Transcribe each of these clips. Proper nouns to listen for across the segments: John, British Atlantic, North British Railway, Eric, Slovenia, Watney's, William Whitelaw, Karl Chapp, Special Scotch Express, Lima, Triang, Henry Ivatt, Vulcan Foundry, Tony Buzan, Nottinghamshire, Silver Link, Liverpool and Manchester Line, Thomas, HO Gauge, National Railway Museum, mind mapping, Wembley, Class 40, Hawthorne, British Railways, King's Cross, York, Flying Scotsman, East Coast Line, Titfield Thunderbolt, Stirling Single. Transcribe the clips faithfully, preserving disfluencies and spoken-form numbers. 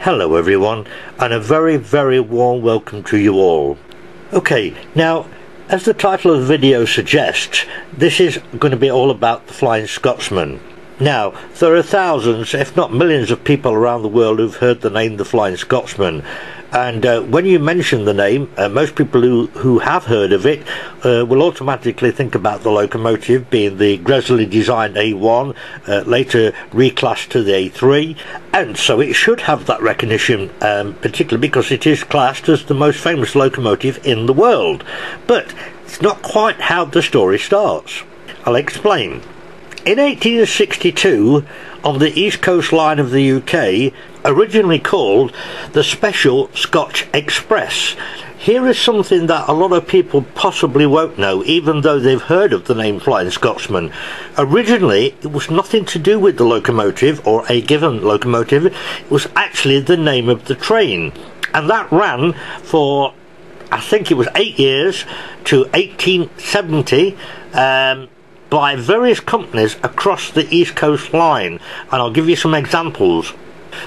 Hello everyone, and a very very warm welcome to you all. Okay, now as the title of the video suggests, this is going to be all about the Flying Scotsman. Now there are thousands if not millions of people around the world who've heard the name the Flying Scotsman, and uh, when you mention the name, uh, most people who, who have heard of it uh, will automatically think about the locomotive being the Gresley designed A one, uh, later reclassed to the A three, and so it should have that recognition, um, particularly because it is classed as the most famous locomotive in the world. But it's not quite how the story starts. I'll explain. In eighteen sixty-two, on the East Coast Line of the U K, originally called the Special Scotch Express. Here is something that a lot of people possibly won't know, even though they've heard of the name Flying Scotsman. Originally, it was nothing to do with the locomotive, or a given locomotive. It was actually the name of the train. And that ran for, I think it was eight years, to eighteen seventy, um, by various companies across the East Coast Line. And I'll give you some examples.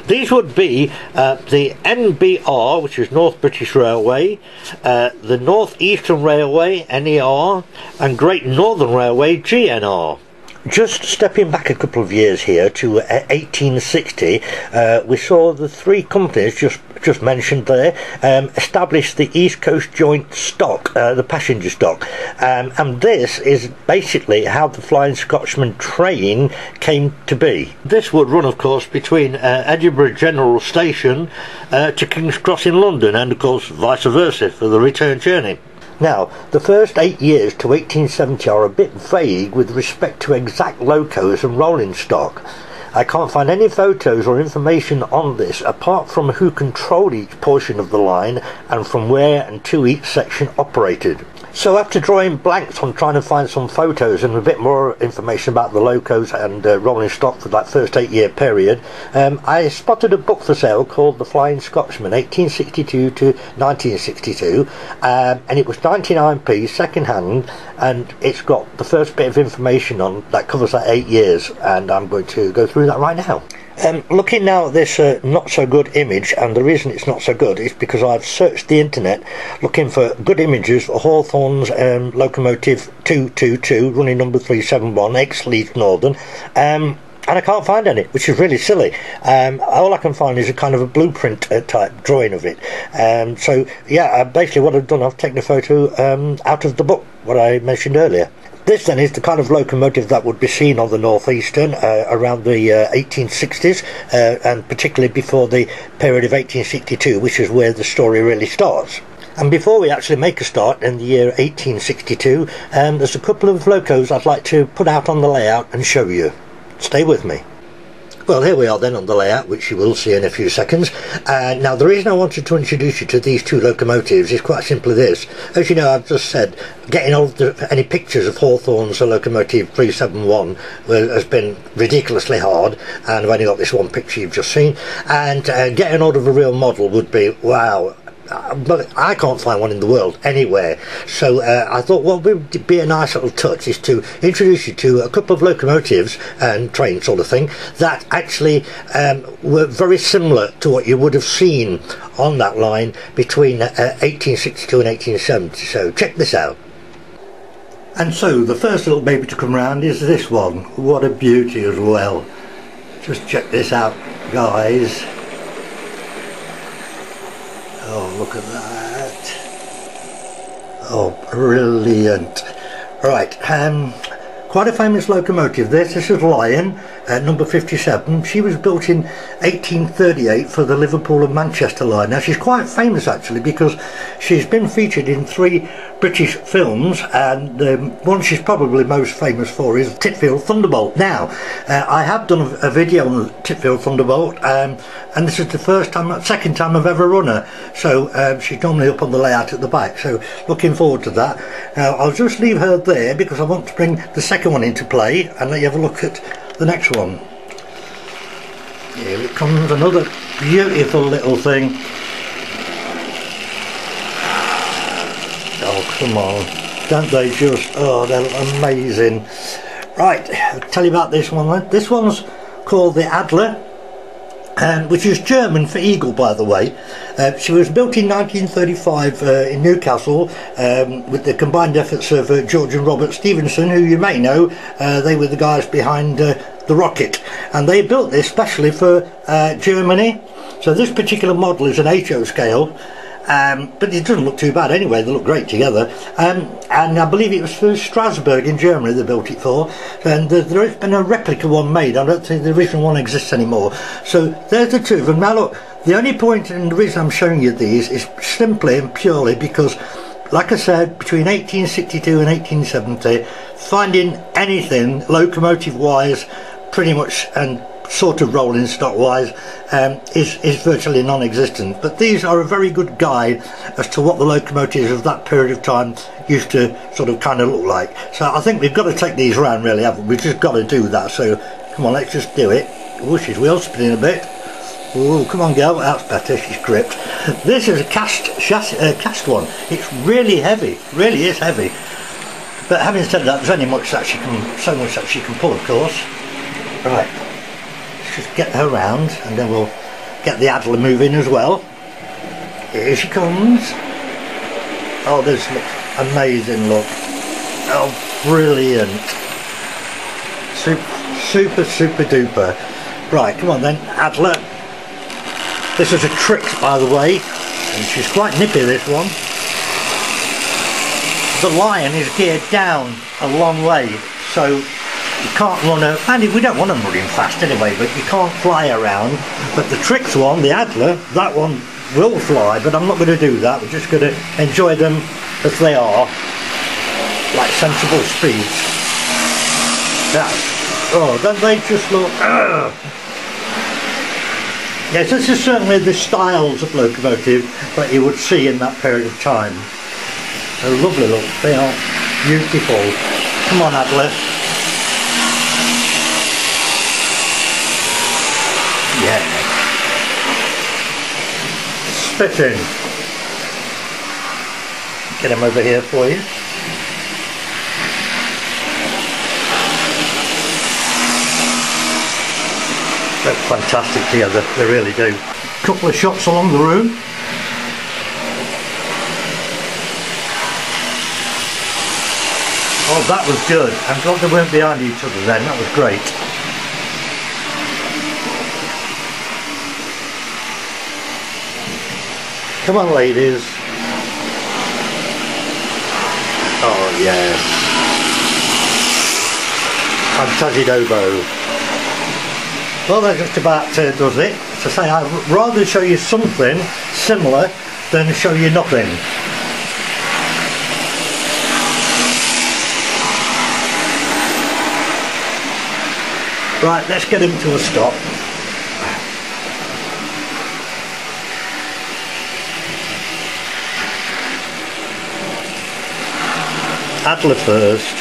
These would be uh, the N B R, which is North British Railway, uh, the North Eastern Railway, N E R, and Great Northern Railway, G N R. Just stepping back a couple of years here to eighteen sixty, uh, we saw the three companies just just mentioned there um, established the East Coast Joint Stock, uh, the passenger stock, um, and this is basically how the Flying Scotsman train came to be. This would run, of course, between uh, Edinburgh General Station uh, to King's Cross in London, and of course vice versa for the return journey. Now, the first eight years to eighteen seventy are a bit vague with respect to exact locos and rolling stock. I can't find any photos or information on this apart from who controlled each portion of the line and from where and to each section operated. So after drawing blanks on trying to find some photos and a bit more information about the locos and uh, rolling stock for that first eight year period, um, I spotted a book for sale called The Flying Scotsman eighteen sixty-two to nineteen sixty-two, um, and it was ninety-nine p second hand, and it's got the first bit of information on that covers that eight years, and I'm going to go through that right now. Um, looking now at this uh, not so good image, and the reason it's not so good is because I've searched the internet looking for good images for Hawthorne's um, locomotive two two two, running number three seven one, ex-Leeds Northern, um, and I can't find any, which is really silly. Um, all I can find is a kind of a blueprint uh, type drawing of it. Um, so yeah, basically what I've done, I've taken a photo um, out of the book, what I mentioned earlier. This then is the kind of locomotive that would be seen on the Northeastern uh, around the uh, eighteen sixties, uh, and particularly before the period of eighteen sixty-two, which is where the story really starts. And before we actually make a start in the year eighteen sixty-two, um, there's a couple of locos I'd like to put out on the layout and show you. Stay with me. Well, here we are then on the layout, which you will see in a few seconds. Uh, now, the reason I wanted to introduce you to these two locomotives is quite simply this. As you know, I've just said, getting all of the, any pictures of Hawthorne's locomotive three seven one has been ridiculously hard, and I've only got this one picture you've just seen. And uh, getting hold of a real model would be, wow, but I can't find one in the world anywhere. So uh, I thought what would be a nice little touch is to introduce you to a couple of locomotives and trains sort of thing that actually um, were very similar to what you would have seen on that line between uh, eighteen sixty-two and eighteen seventy. So check this out. And so the first little baby to come round is this one. What a beauty as well. Just check this out, guys. Oh, look at that. Oh, brilliant. Right, um, quite a famous locomotive this. This is Lion, uh, number fifty-seven. She was built in eighteen thirty-eight for the Liverpool and Manchester line. Now, she's quite famous, actually, because she's been featured in three British films, and um, one she's probably most famous for is Titfield Thunderbolt. Now, uh, I have done a video on Titfield Thunderbolt, um, and this is the first time, not second time I've ever run her, so um, she's normally up on the layout at the back, so looking forward to that. Now, I'll just leave her there because I want to bring the second one into play and let you have a look at the next one. Here it comes, another beautiful little thing. Oh, come on, don't they just, oh, they're amazing. Right, I'll tell you about this one then. This one's called the Adler, and which is German for eagle, by the way. Uh, she was built in nineteen thirty-five uh, in Newcastle um, with the combined efforts of uh, George and Robert Stephenson, who you may know. Uh, they were the guys behind uh, the rocket, and they built this specially for uh, Germany. So this particular model is an H O scale, um, but it doesn't look too bad anyway. They look great together. Um, and I believe it was for Strasbourg in Germany they built it for, and uh, there has been a replica one made. I don't think the original one exists anymore. So there's the two of them. Now look, the only point and the reason I'm showing you these is simply and purely because, like I said, between eighteen sixty-two and eighteen seventy, finding anything locomotive wise pretty much and sort of rolling stock wise um, is, is virtually non-existent, but these are a very good guide as to what the locomotives of that period of time used to sort of kind of look like. So I think we've got to take these round, really, haven't we? We've just got to do that, so come on, let's just do it. Oh, she's wheel spinning a bit. Oh, come on, girl, that's better, she's gripped. This is a cast chassis, uh, cast one. It's really heavy, really is heavy, but having said that, there's only much that she can, so much that she can pull, of course. Right, let's just get her round and then we'll get the Adler moving as well. Here she comes. Oh, this looks amazing, look. Oh, brilliant. Super, super, super duper. Right, come on then, Adler. This is a trick, by the way, and she's quite nippy, this one. The Lion is geared down a long way, so you can't run her, and we don't want them running fast anyway, but you can't fly around. But the tricks one, the Adler, that one will fly, but I'm not going to do that. We're just going to enjoy them as they are, like sensible speeds. That, oh, don't they just look... Ugh. Yes, this is certainly the styles of locomotive that you would see in that period of time. They're lovely, look, they are beautiful. Come on, Adler. Yeah. Spitting. Get him over here for you. They're fantastic together, they really do. Couple of shots along the room. Oh, that was good. I'm glad they weren't behind each other then, that was great. Come on, ladies. Oh, yes. Fantastic oboe. Well, that just about uh, does it. As I say, I'd rather show you something similar than show you nothing. Right, let's get him to a stop. Adler first.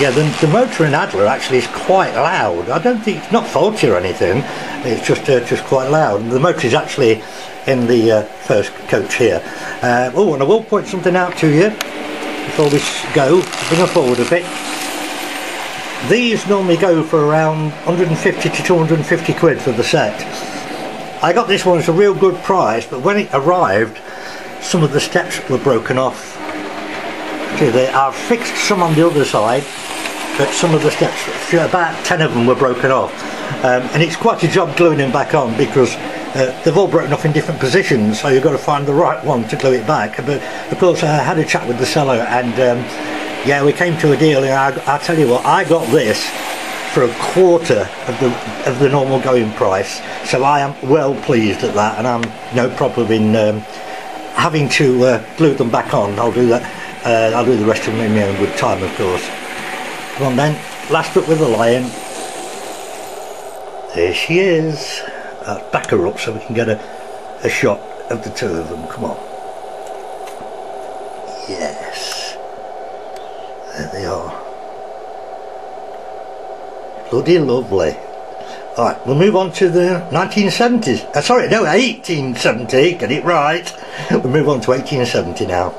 Yeah, the, the motor in Adler actually is quite loud. I don't think it's not faulty or anything. It's just uh, just quite loud. And the motor is actually in the uh, first coach here. Uh, oh, and I will point something out to you before we go. Bring her forward a bit. These normally go for around one hundred fifty to two hundred fifty quid for the set. I got this one at a real good price, but when it arrived, some of the steps were broken off. Okay, they are fixed, some on the other side, but some of the steps, about ten of them, were broken off, um, and it's quite a job gluing them back on, because uh, they've all broken off in different positions, so you've got to find the right one to glue it back. But of course, I had a chat with the seller, and um, yeah, we came to a deal, and I, I tell you what, I got this for a quarter of the of the normal going price, so I am well pleased at that, and I'm no problem in um, having to uh, glue them back on. I'll do that, uh, I'll do the rest of them in my own good time, of course. Come on then, last up with the Lion. There she is. I'll back her up so we can get a, a shot of the two of them, come on. Yes. There they are. Bloody lovely. Alright, we'll move on to the nineteen seventies. Uh, sorry, no, eighteen seventy, get it right. We'll move on to eighteen seventy now.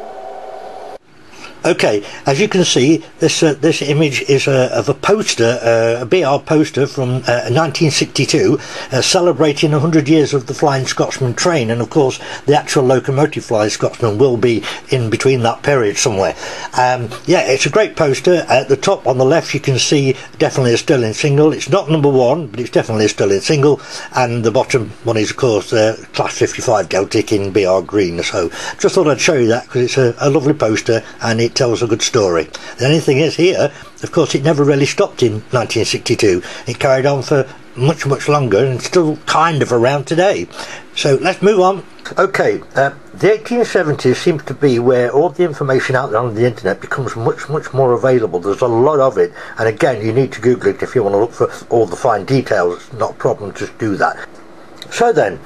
Okay, as you can see, this uh, this image is uh, of a poster, uh, a B R poster from uh, nineteen sixty-two, uh, celebrating one hundred years of the Flying Scotsman train, and of course the actual locomotive Flying Scotsman will be in between that period somewhere. Um, yeah, it's a great poster. At the top on the left you can see definitely a Stirling Single. It's not number one, but it's definitely a Stirling Single, and the bottom one is of course uh, Class fifty-five Deltic in B R green. So just thought I'd show you that because it's a, a lovely poster and it tells a good story. The only thing is here, of course, it never really stopped in nineteen sixty-two. It carried on for much, much longer and still kind of around today. So let's move on. Okay, uh, the eighteen seventies seems to be where all the information out there on the internet becomes much, much more available. There's a lot of it, and again, you need to Google it if you want to look for all the fine details. It's not a problem to do that. So then,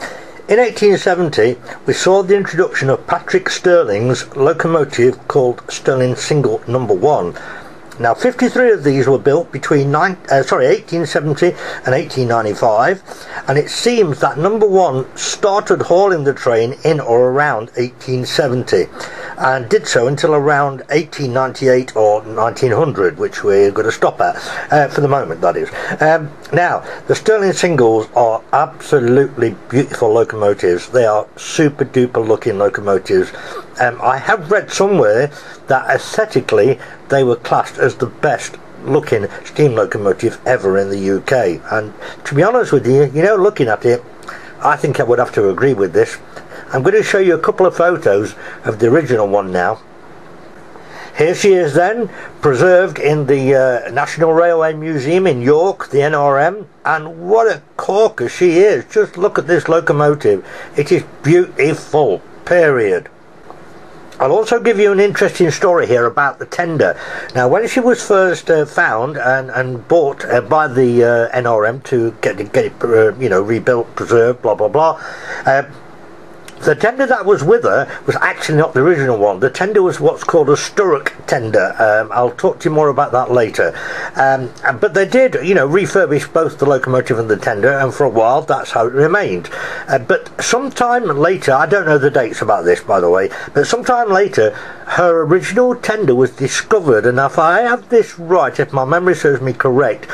in eighteen seventy, we saw the introduction of Patrick Stirling's locomotive called Stirling Single Number one. Now, fifty-three of these were built between nine, uh, sorry, eighteen seventy and eighteen ninety-five, and it seems that Number one started hauling the train in or around eighteen seventy, and did so until around eighteen ninety-eight or nineteen hundred, which we're going to stop at, uh, for the moment, that is. Um, now, the Stirling Singles are absolutely beautiful locomotives. They are super duper looking locomotives. Um, I have read somewhere that aesthetically they were classed as the best looking steam locomotive ever in the U K, and to be honest with you, you know, looking at it, I think I would have to agree with this. I'm going to show you a couple of photos of the original one now. Here she is then, preserved in the uh, National Railway Museum in York, the N R M, and what a corker she is. Just look at this locomotive. It is beautiful, period. I'll also give you an interesting story here about the tender. Now, when she was first uh, found and, and bought uh, by the uh, N R M to get, get it, uh, you know, rebuilt, preserved, blah, blah, blah, uh, the tender that was with her was actually not the original one. The tender was what's called a Sturrock tender. Um, I'll talk to you more about that later. Um, but they did, you know, refurbish both the locomotive and the tender, and for a while that's how it remained. Uh, but sometime later, I don't know the dates about this, by the way, but sometime later, her original tender was discovered, and if I have this right, if my memory serves me correct,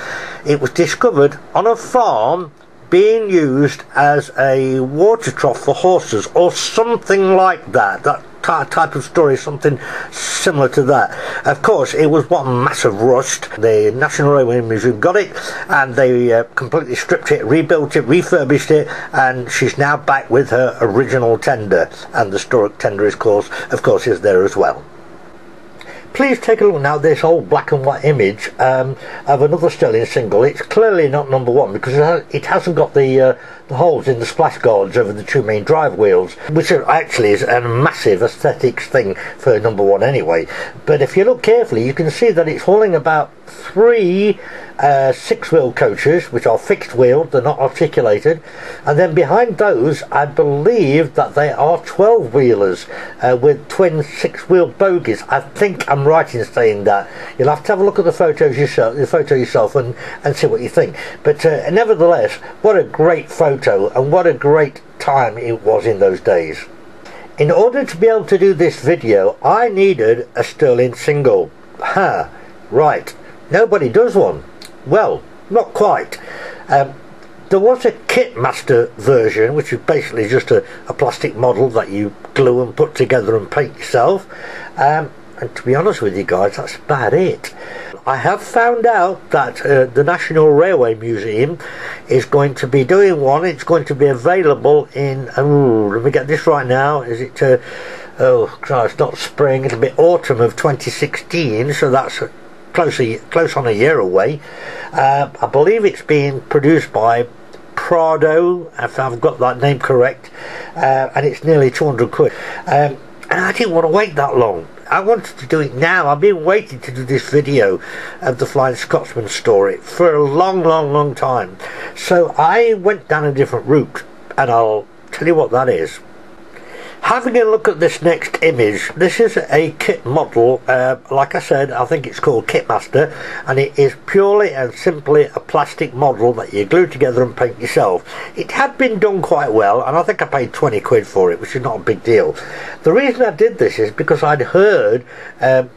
it was discovered on a farm being used as a water trough for horses or something like that. That type of story, something similar to that. Of course, it was one massive rust. The National Railway Museum got it, and they uh, completely stripped it, rebuilt it, refurbished it, and she's now back with her original tender, and the Sturrock tender is course, of course is there as well. Please take a look now at this old black and white image um, of another Stirling Single. It's clearly not number one because it, has, it hasn't got the, uh, the holes in the splash guards over the two main drive wheels, which are, actually is a massive aesthetics thing for number one anyway. But if you look carefully, you can see that it's hauling about three uh, six-wheel coaches, which are fixed-wheeled, they're not articulated, and then behind those I believe that they are twelve-wheelers uh, with twin six-wheel bogies. I think I'm right in saying that. You'll have to have a look at the photos yourself, the photo yourself, and, and see what you think. But uh, nevertheless, what a great photo, and what a great time it was in those days. In order to be able to do this video, I needed a Stirling Single. Ha! Right. Nobody does one. Well, not quite. Um, there was a Kitmaster version, which is basically just a, a plastic model that you glue and put together and paint yourself. Um, and to be honest with you guys, that's about it. I have found out that uh, the National Railway Museum is going to be doing one. It's going to be available in, oh, let me get this right now, is it, uh, oh, it's not spring, it'll be autumn of twenty sixteen, so that's a, Close, a, close on a year away. Uh, I believe it's being produced by Prado, if I've got that name correct, uh, and it's nearly two hundred quid. Um, and I didn't want to wait that long. I wanted to do it now. I've been waiting to do this video of the Flying Scotsman story for a long, long, long time. So I went down a different route, and I'll tell you what that is. Having a look at this next image, this is a kit model, uh, like I said, I think it's called Kitmaster, and it is purely and simply a plastic model that you glue together and paint yourself. It had been done quite well, and I think I paid twenty quid for it, which is not a big deal. The reason I did this is because I'd heard um,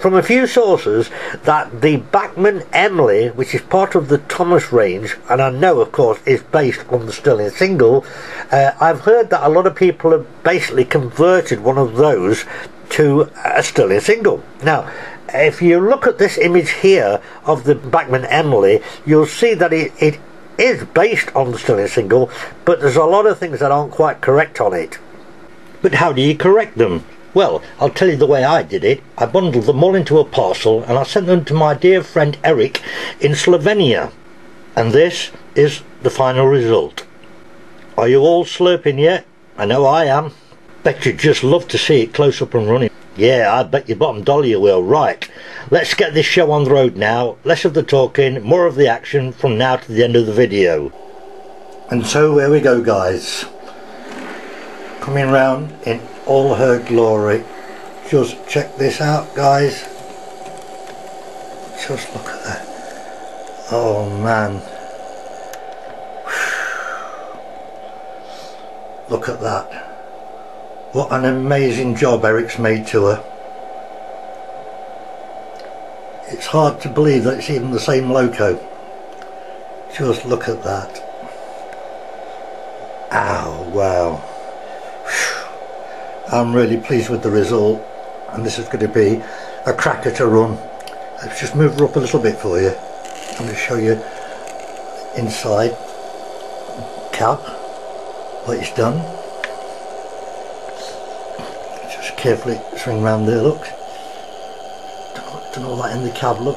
from a few sources that the Bachmann Emily, which is part of the Thomas range, and I know of course is based on the Stirling Single, uh, I've heard that a lot of people have basically converted one of those to a Stirling Single. Now if you look at this image here of the Bachmann Emily, you'll see that it, it is based on the Stirling Single, but there's a lot of things that aren't quite correct on it. But how do you correct them? Well, I'll tell you the way I did it. I bundled them all into a parcel and I sent them to my dear friend Eric in Slovenia. And this is the final result. Are you all slurping yet? I know I am. Bet you'd just love to see it close up and running. Yeah, I bet your bottom dollar you will. Right, let's get this show on the road now. Less of the talking, more of the action from now to the end of the video. And so here we go, guys. Coming round in all her glory. Just check this out, guys. Just look at that. Oh man. Look at that. What an amazing job Eric's made to her. It's hard to believe that it's even the same loco. Just look at that. Ow, wow. Whew. I'm really pleased with the result, and this is going to be a cracker to run. Let's just move her up a little bit for you. I'm going to show you inside cab what it's done. Carefully swing round there, look. Done, done all that in the cab, look.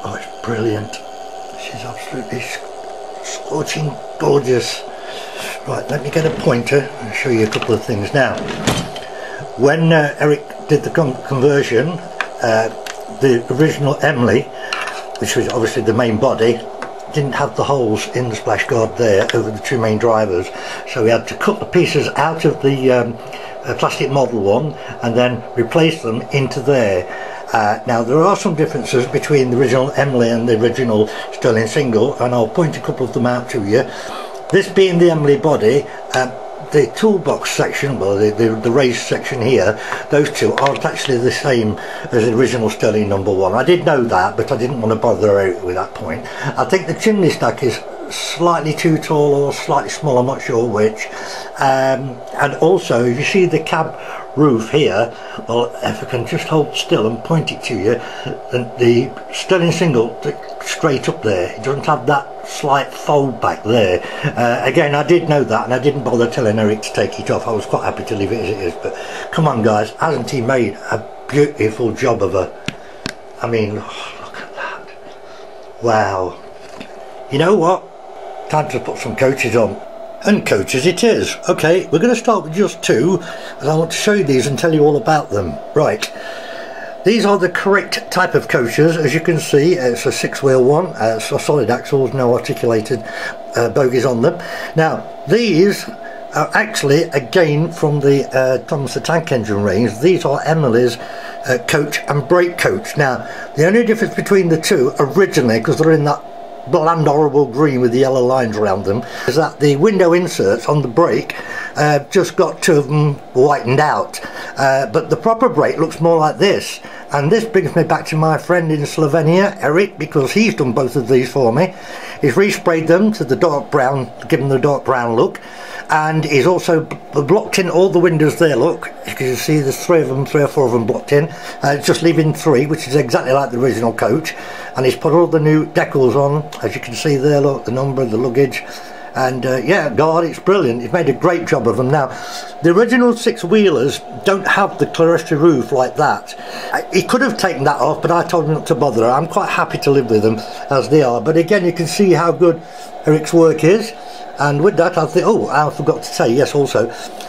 Oh, it's brilliant. She's absolutely scorching gorgeous. Right, let me get a pointer and show you a couple of things. Now, when uh, Eric did the con conversion, uh, the original Emily, which was obviously the main body, didn't have the holes in the splash guard there over the two main drivers, so we had to cut the pieces out of the um, A plastic model one and then replace them into there. Uh, now there are some differences between the original Emily and the original Stirling Single, and I'll point a couple of them out to you. This being the Emily body, um, the toolbox section, well the, the, the raised section here, those two aren't actually the same as the original Stirling number one. I did know that, but I didn't want to bother Eric with that point. I think the chimney stack is slightly too tall or slightly small, I'm not sure which. Um, and also you see the cab roof here, well if I can just hold still and point it to you, and the Stirling Single straight up there, it doesn't have that slight fold back there. Uh, again, I did know that and I didn't bother telling Eric to take it off. I was quite happy to leave it as it is, but come on guys, hasn't he made a beautiful job of her? I mean, oh, look at that. Wow. You know what? Time to put some coaches on. And coaches it is. Okay, we're going to start with just two, and I want to show you these and tell you all about them. Right, these are the correct type of coaches. As you can see, it's a six wheel one, uh, it's a solid axles, no articulated uh, bogies on them. Now these are actually again from the uh, Thomas the Tank Engine range. These are Emily's uh, coach and brake coach. Now the only difference between the two originally, because they're in that bland horrible green with the yellow lines around them, is that the window inserts on the brake uh, just got two of them whitened out, uh, but the proper brake looks more like this. And this brings me back to my friend in Slovenia, Eric, because he's done both of these for me. He's resprayed them to the dark brown, given the dark brown look, and he's also blocked in all the windows there, look. You can see there's three of them, three or four of them blocked in, uh, just leaving three, which is exactly like the original coach. And he's put all the new decals on, as you can see there, look, the number, the luggage. And uh, yeah, God, it's brilliant. It's made a great job of them. Now, the original six-wheelers don't have the clerestory roof like that. He could have taken that off, but I told him not to bother. I'm quite happy to live with them as they are. But again, you can see how good Eric's work is. And with that, I think, oh, I forgot to say, yes, also,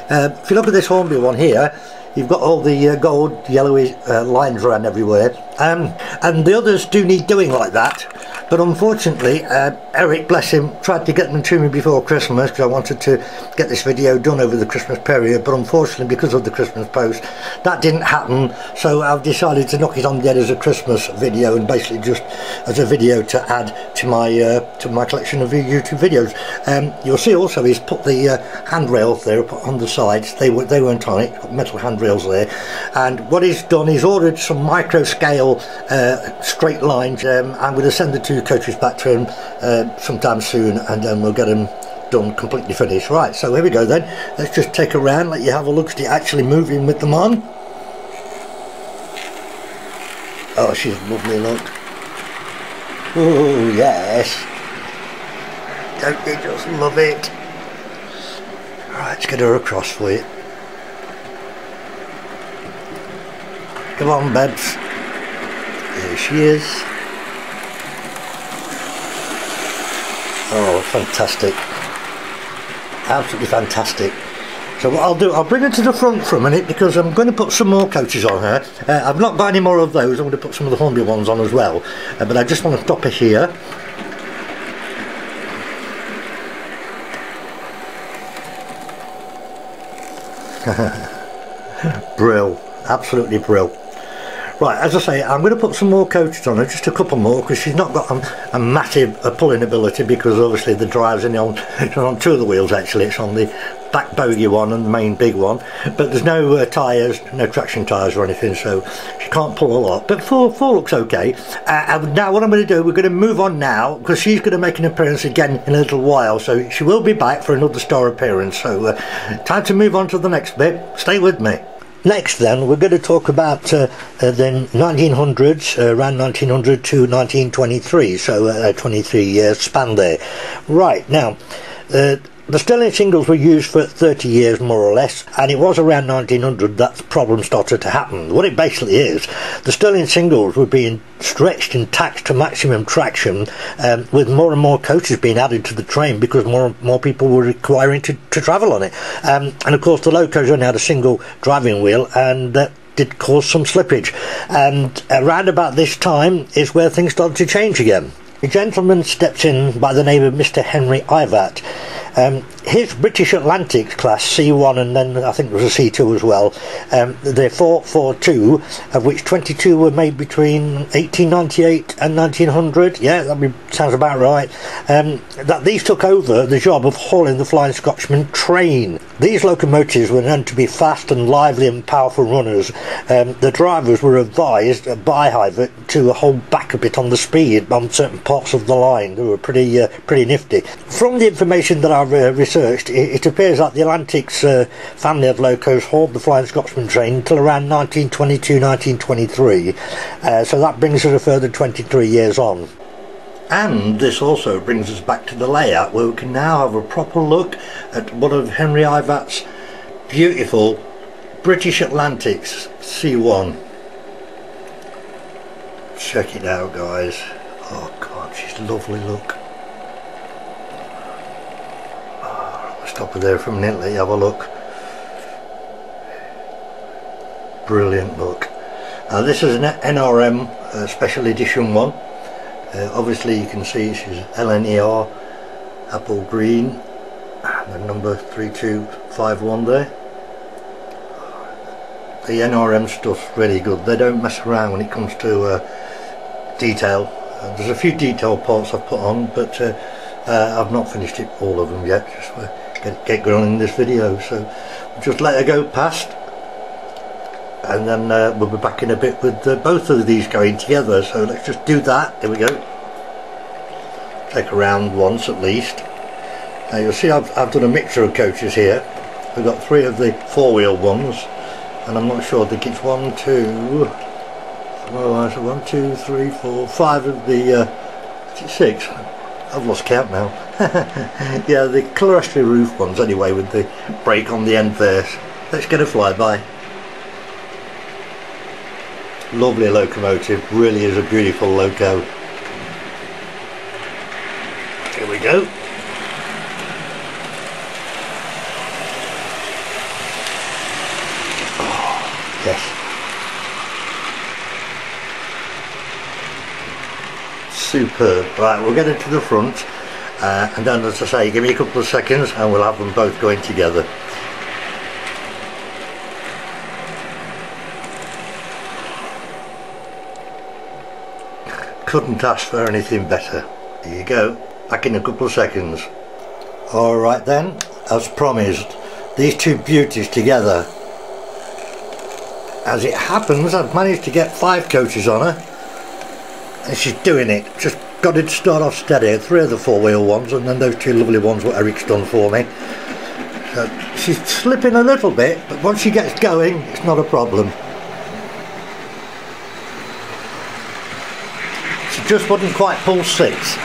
uh, if you look at this Hornby one here, you've got all the uh, gold, yellowy uh, lines around everywhere. Um, and the others do need doing like that. But unfortunately, uh, Eric, bless him, tried to get them to me before Christmas, because I wanted to get this video done over the Christmas period, but unfortunately, because of the Christmas post, that didn't happen. So I've decided to knock it on the head as a Christmas video, and basically just as a video to add to my uh, to my collection of YouTube videos. Um, you'll see also he's put the uh, handrails there on the sides. They were they weren't on it, metal handrails there. And what he's done, he's ordered some micro scale uh, straight lines. Um, I'm going to send the two coaches back to him uh, sometime soon, and then we'll get him done, completely finished. Right, so here we go then. Let's just take a round, let you have a look at it actually moving with them on. Oh, she's lovely, look. Oh yes, don't you just love it? Right, let's get her across for you. Come on, Bebs. There she is. Oh, fantastic. Absolutely fantastic. So what I'll do, I'll bring her to the front for a minute, because I'm going to put some more coaches on her. Uh, I've not got any more of those. I'm going to put some of the Hornby ones on as well. Uh, but I just want to stop her here. Brill. Absolutely brill. Right, as I say, I'm going to put some more coaches on her, just a couple more, because she's not got a, a massive a pulling ability, because obviously the drive's in on, it's on two of the wheels actually, it's on the back bogey one and the main big one, but there's no uh, tyres, no traction tyres or anything, so she can't pull a lot, but four, four looks okay. Uh, and now what I'm going to do, we're going to move on now, because she's going to make an appearance again in a little while, so she will be back for another star appearance, so uh, time to move on to the next bit, stay with me. Next then, we're going to talk about uh, uh, the nineteen hundreds, uh, around nineteen hundred to nineteen twenty-three, so a uh, twenty-three year uh, span there. Right, now, uh, the Stirling Singles were used for thirty years more or less, and it was around nineteen hundred that the problem started to happen. What it basically is, the Stirling Singles were being stretched and taxed to maximum traction, um, with more and more coaches being added to the train, because more and more people were requiring to, to travel on it. Um, and of course the locos only had a single driving wheel, and uh, did cause some slippage. And around about this time is where things started to change again. A gentleman steps in by the name of Mister Henry Ivatt. Um, his British Atlantic class C one, and then I think there was a C two as well, um, the four four two, of which twenty-two were made between eighteen ninety-eight and nineteen hundred, yeah, that be, sounds about right, um, that these took over the job of hauling the Flying Scotsman train. These locomotives were known to be fast and lively and powerful runners. Um, the drivers were advised by Ivatt to hold back a bit on the speed on certain parts of the line. They were pretty, uh, pretty nifty. From the information that I researched, it appears that the Atlantic's uh, family of locos hauled the Flying Scotsman train until around nineteen twenty-two nineteen twenty-three, uh, so that brings us a further twenty-three years on. And this also brings us back to the layout, where we can now have a proper look at one of Henry Ivatt's beautiful British Atlantics C one. Check it out, guys. Oh god, she's lovely, look. Stop her there for a minute, let you have a look. Brilliant look. Now this is an N R M uh, special edition one. Uh, obviously you can see she's L N E R apple green, and the number three two five one there. The N R M stuff's really good. They don't mess around when it comes to uh, detail. Uh, there's a few detail parts I've put on, but uh, uh, I've not finished it all of them yet. Just, uh, get going in this video, so just let her go past, and then uh, we'll be back in a bit with uh, both of these going together, so let's just do that. Here we go, take a round once at least. Now you'll see I've, I've done a mixture of coaches here. We've got three of the four-wheel ones, and I'm not sure, I think it's one, two, well, so one, two, three, four, five of the uh, six. I've lost count now. Yeah, the clerestory roof ones anyway, with the brake on the end there. Let's get a flyby. Lovely locomotive, really is a beautiful loco. Here we go. Oh, yes. superb. Right, we'll get it to the front, uh, and then, as I say, give me a couple of seconds and we'll have them both going together. Couldn't ask for anything better. There you go, back in a couple of seconds. Alright then, as promised, these two beauties together. As it happens, I've managed to get five coaches on her, and she's doing it. Just got it to start off steady, three of the four wheel ones, and then those two lovely ones what Eric's done for me. So she's slipping a little bit, but once she gets going, it's not a problem. She just wouldn't quite pull six.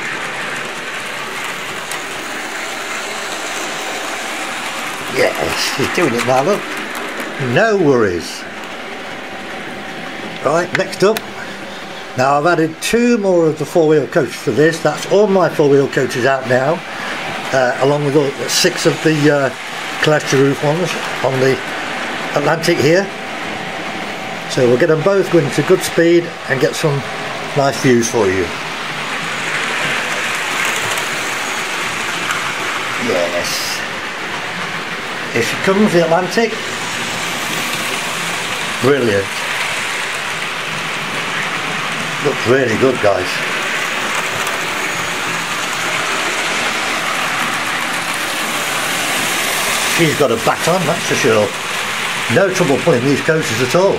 Yes, she's doing it now, look. No worries. Right, next up. Now I've added two more of the four-wheel coaches for this. That's all my four-wheel coaches out now, uh, along with all, six of the uh, Clash Roof ones on the Atlantic here. So we'll get them both going to good speed and get some nice views for you. Yes. Here she comes, the Atlantic. Brilliant. Looks really good, guys. She's got a bat on, that's for sure. No trouble pulling these coaches at all.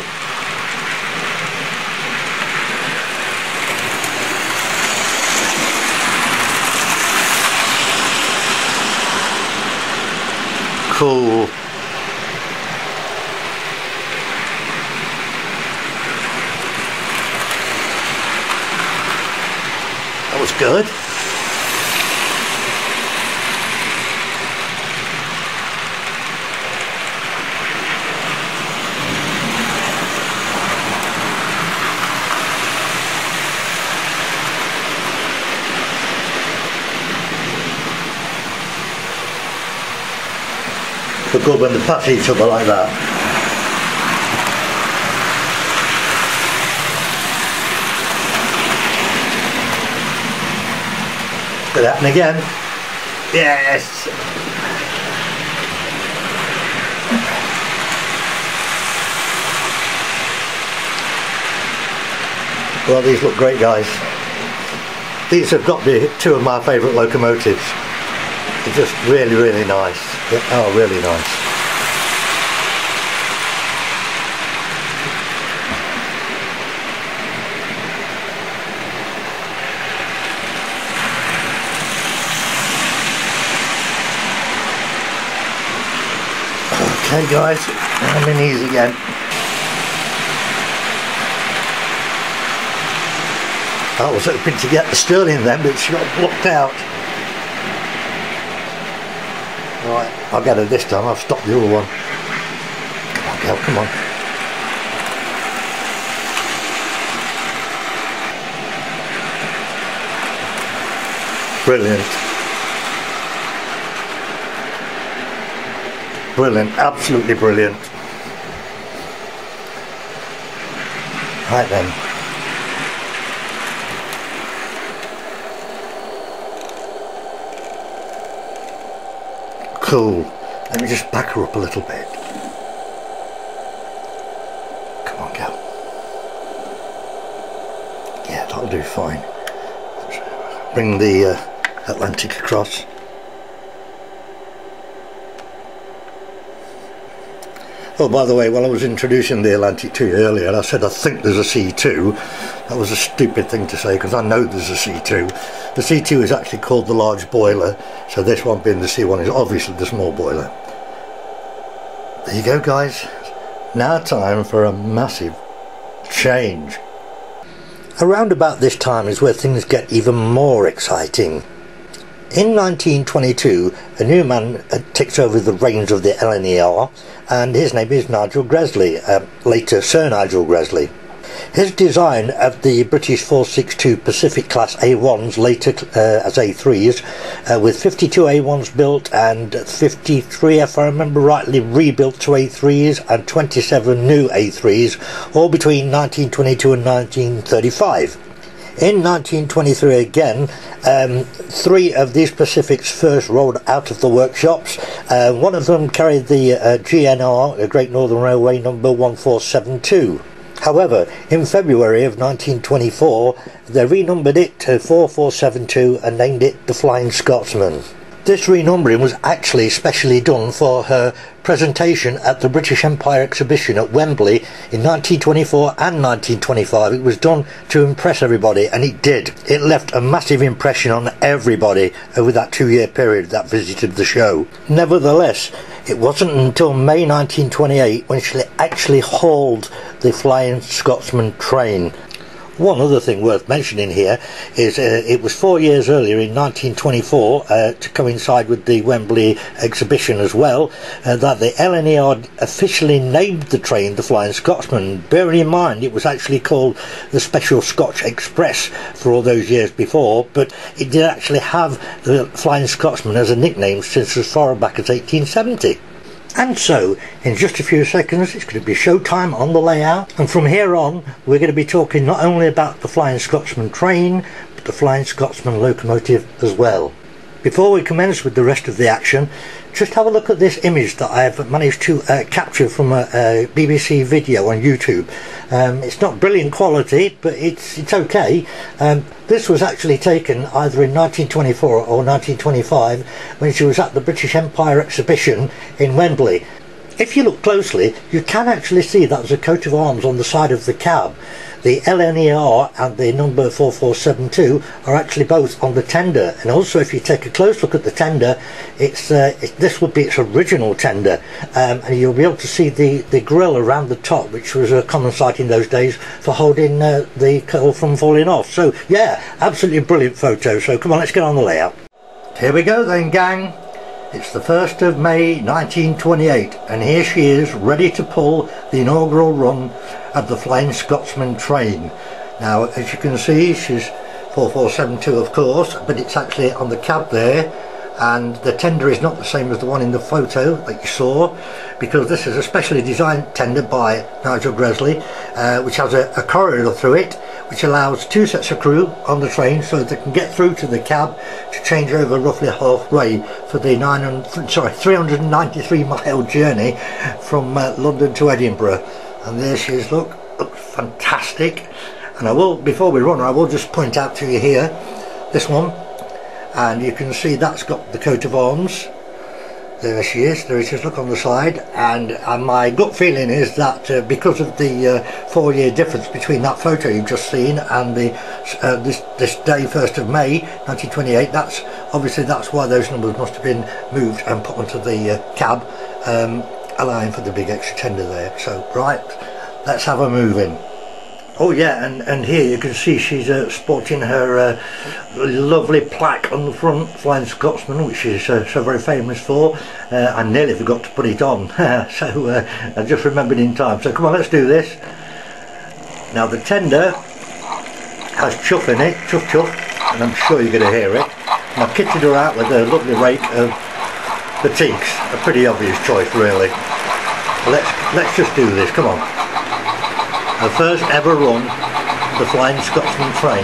Cool. That was good. Look good when they pass each other like that. Could happen again. Yes! Well, these look great, guys. These have got to be two of my favourite locomotives. They're just really, really nice. They are really nice. Okay guys, I'm in these again. I was hoping to get the Stirling then, but she got blocked out. Right, I'll get her this time, I've stopped the other one. Come on girl, come on. Brilliant. Brilliant, absolutely brilliant. Right then. Cool. Let me just back her up a little bit. Come on, gal. Yeah, that'll do fine. Bring the uh, Atlantic across. Oh, by the way, while I was introducing the Atlantic to you earlier, I said I think there's a C two. That was a stupid thing to say because I know there's a C two. The C two is actually called the large boiler, so this one being the C one is obviously the small boiler. There you go, guys. Now time for a massive change. Around about this time is where things get even more exciting. In nineteen twenty-two, a new man takes over the reins of the L N E R, and his name is Nigel Gresley, uh, later Sir Nigel Gresley. His design of the British four six two Pacific Class A ones, later uh, as A threes, uh, with fifty-two A ones built and fifty-three, if I remember rightly, rebuilt to A threes and twenty-seven new A threes, all between nineteen twenty-two and nineteen thirty-five. In nineteen twenty-three again, um, three of the East Pacific's first rolled out of the workshops. Uh, one of them carried the uh, G N R, the Great Northern Railway, number one four seven two. However, in February of nineteen twenty-four, they renumbered it to four four seven two and named it the Flying Scotsman. This renumbering was actually specially done for her presentation at the British Empire Exhibition at Wembley in nineteen twenty-four and nineteen twenty-five. It was done to impress everybody, and it did. It left a massive impression on everybody over that two-year period that visited the show. Nevertheless, it wasn't until May nineteen twenty-eight when she actually hauled the Flying Scotsman train. One other thing worth mentioning here is uh, it was four years earlier in nineteen twenty-four, uh, to coincide with the Wembley exhibition as well, uh, that the L N E R officially named the train the Flying Scotsman. Bearing in mind it was actually called the Special Scotch Express for all those years before, but it did actually have the Flying Scotsman as a nickname since as far back as eighteen seventy. And so, in just a few seconds, it's going to be showtime on the layout, and from here on we're going to be talking not only about the Flying Scotsman train, but the Flying Scotsman locomotive as well. Before we commence with the rest of the action, just have a look at this image that I've managed to uh, capture from a, a B B C video on YouTube. Um, it's not brilliant quality, but it's it's okay. Um, this was actually taken either in nineteen twenty-four or nineteen twenty-five when she was at the British Empire Exhibition in Wembley. If you look closely, you can actually see that there's a coat of arms on the side of the cab. The L N E R and the number four four seven two are actually both on the tender, and also if you take a close look at the tender, it's uh, it, this would be its original tender, um, and you'll be able to see the, the grill around the top, which was a common sight in those days for holding uh, the coal from falling off. So yeah, absolutely brilliant photo, so come on, let's get on the layout. Here we go then, gang. It's the first of May nineteen twenty-eight, and here she is ready to pull the inaugural run of the Flying Scotsman train. Now, as you can see, she's four four seven two of course, but it's actually on the cab there, and the tender is not the same as the one in the photo that you saw, because this is a specially designed tender by Nigel Gresley, uh, which has a, a corridor through it, which allows two sets of crew on the train so they can get through to the cab to change over roughly halfway for the nine hundred, sorry, three hundred ninety-three mile journey from uh, London to Edinburgh. And there she is, look, looks fantastic. And I will, before we run, I will just point out to you here, this one, and you can see that's got the coat of arms. There she is, there it is, look on the side, and, and my gut feeling is that uh, because of the uh, four year difference between that photo you've just seen and the uh, this, this day first of May nineteen twenty-eight, that's obviously that's why those numbers must have been moved and put onto the uh, cab, um, allowing for the big extra tender there. So right, let's have a move in. Oh yeah, and, and here you can see she's uh, sporting her uh, lovely plaque on the front, Flying Scotsman, which she's uh, so very famous for. Uh, I nearly forgot to put it on, so uh, I just remembered in time. So come on, let's do this. Now the tender has chuff in it, chuff chuff, and I'm sure you're going to hear it. And I've kitted her out with a lovely rake of batiks, a pretty obvious choice really. Let's, let's just do this, come on. Her first ever run, the Flying Scotsman train.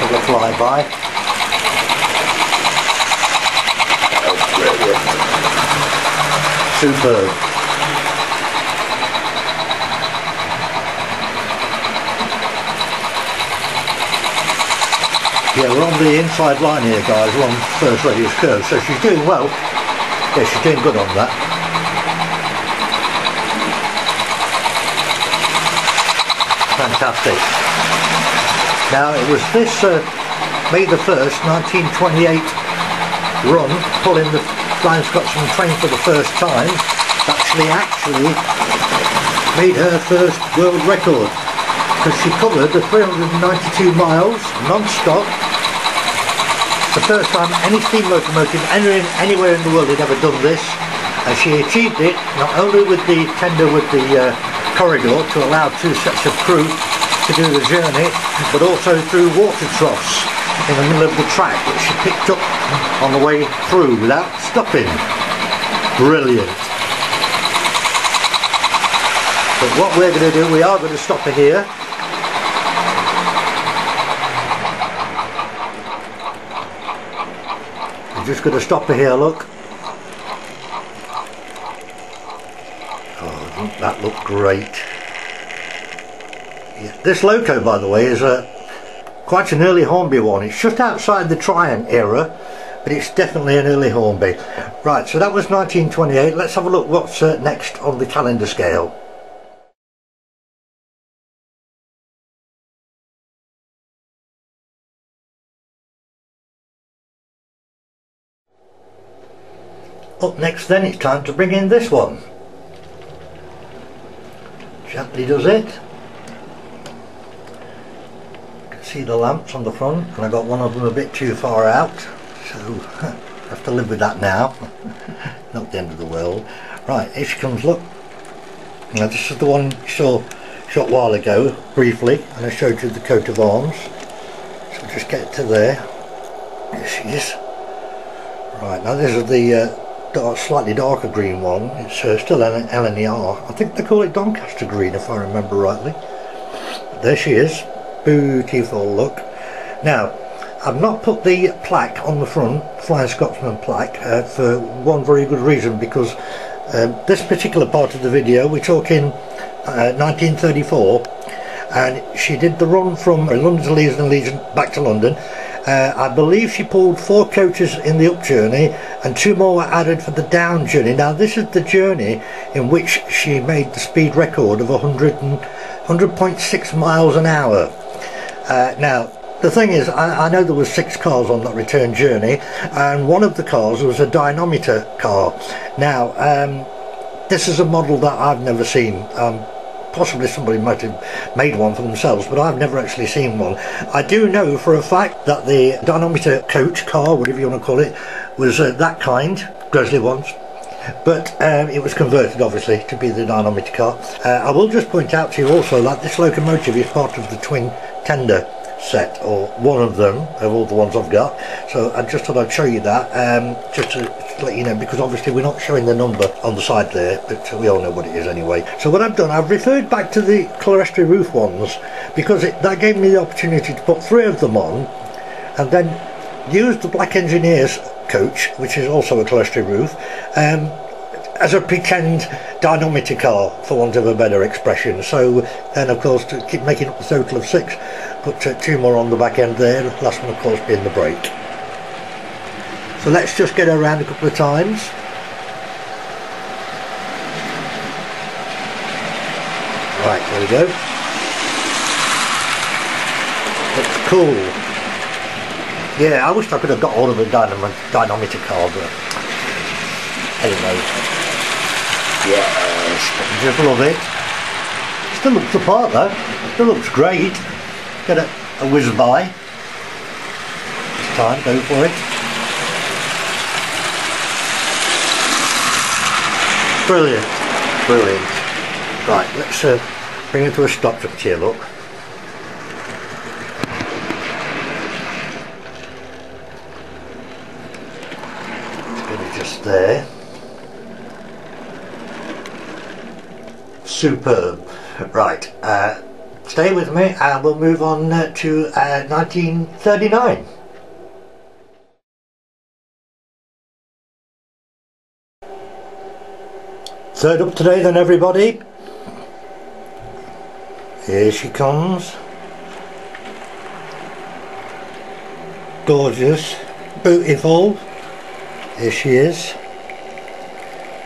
Have a flyby. Superb. Yeah, we're on the inside line here, guys, we're on first radius curve, so she's doing well. Yeah, she's doing good on that. Fantastic. Now, it was this uh, May the first, nineteen twenty-eight run, pulling the Flying Scotsman train for the first time, that she actually made her first world record, because she covered the three hundred ninety-two miles non-stop. The first time any steam locomotive entering anywhere in the world had ever done this, and she achieved it not only with the tender with the uh, corridor to allow two sets of crew to do the journey, but also through water troughs, in the middle of the track, which she picked up on the way through without stopping. Brilliant. But what we're going to do, we are going to stop her here. I'm just going to stop her here, look. Oh, doesn't that look great? Yeah. This loco, by the way, is a quite an early Hornby one. It's just outside the Triang era, but it's definitely an early Hornby. Right, so that was nineteen twenty-eight. Let's have a look what's uh, next on the calendar scale. Up next then, it's time to bring in this one. Gently does it. See the lamps on the front, and I got one of them a bit too far out, so I have to live with that now. Not the end of the world. Right, here she comes, look. Now this is the one you saw a short while ago, briefly, and I showed you the coat of arms. So just get to there. There she is. Right, now this is the uh, dark, slightly darker green one. It's uh, still an L N E R. I think they call it Doncaster green, if I remember rightly. But there she is. Beautiful look. Now, I've not put the plaque on the front, Flying Scotsman plaque, uh, for one very good reason, because um, this particular part of the video, we're talking uh, nineteen thirty-four, and she did the run from London to Leeds and Leeds back to London. Uh, I believe she pulled four coaches in the up journey, and two more were added for the down journey. Now, this is the journey in which she made the speed record of one hundred point six miles an hour. Uh, now, the thing is, I, I know there were six cars on that return journey, and one of the cars was a dynamometer car. Now, um, this is a model that I've never seen. Um, possibly somebody might have made one for themselves, but I've never actually seen one. I do know for a fact that the dynamometer coach car, whatever you want to call it, was uh, that kind, Gresley ones. But um, it was converted, obviously, to be the dynamometer car. Uh, I will just point out to you also that this locomotive is part of the twin tender set, or one of them, of all the ones I've got. So I just thought I'd show you that, um, just to let you know, because obviously we're not showing the number on the side there, but we all know what it is anyway. So what I've done, I've referred back to the clerestory roof ones, because it, that gave me the opportunity to put three of them on, and then use the Black Engineers coach, which is also a clerestory roof, um, as a pretend dynamometer car, for want of a better expression. So then, of course, to keep making up the total of six, put two more on the back end there, last one of course being the brake. So let's just get around a couple of times. Right, there we go. Looks cool. Yeah, I wish I could have got hold of a dynam dynamometer car, but anyway, yes, just love it. Still looks the part though, still looks great. Get a, a whiz by. It's time, go for it. Brilliant, brilliant. Right, let's uh, bring it to a stop just here, look. There. Superb. Right, uh, stay with me and we'll move on uh, to uh, nineteen thirty-nine. Third up today then, everybody. Here she comes. Gorgeous, beautiful. Here she is,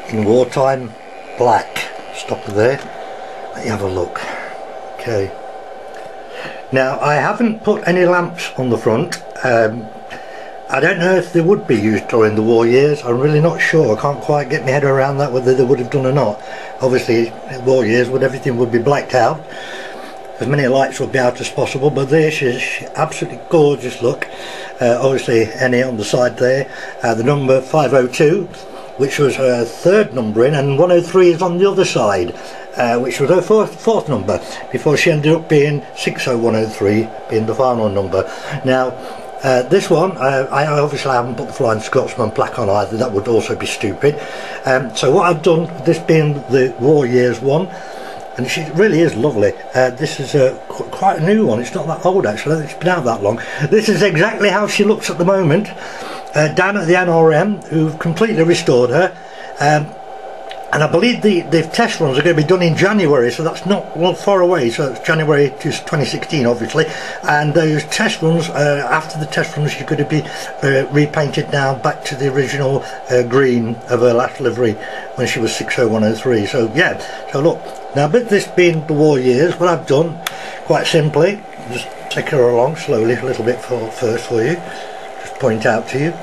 in wartime black. Stop her there, let you have a look. Okay. Now, I haven't put any lamps on the front. Um, I don't know if they would be used during the war years. I'm really not sure. I can't quite get my head around that, whether they would have done or not. Obviously, war years, when everything would be blacked out, as many lights would be out as possible, but there she is, she, absolutely gorgeous look. Uh, obviously N E on the side there, uh, the number five oh two, which was her third number in, and one oh three is on the other side, uh, which was her fourth, fourth number, before she ended up being six oh one oh three, being the final number. Now, Uh, this one, uh, I obviously haven't put the Flying Scotsman plaque on either, that would also be stupid. Um, so what I've done, this being the war years one, and it really is lovely, uh, this is a, quite a new one, it's not that old actually, it's been out that long. This is exactly how she looks at the moment, uh, down at the N R M, who've completely restored her. Um, and I believe the, the test runs are going to be done in January, so that's not well, far away, so it's January twenty sixteen obviously, and those test runs, uh, after the test runs you're going to be uh, repainted now back to the original uh, green of her last livery when she was six oh one oh three, so yeah, so look, now with this being the war years, what I've done, quite simply, just take her along slowly a little bit for, first for you, just point out to you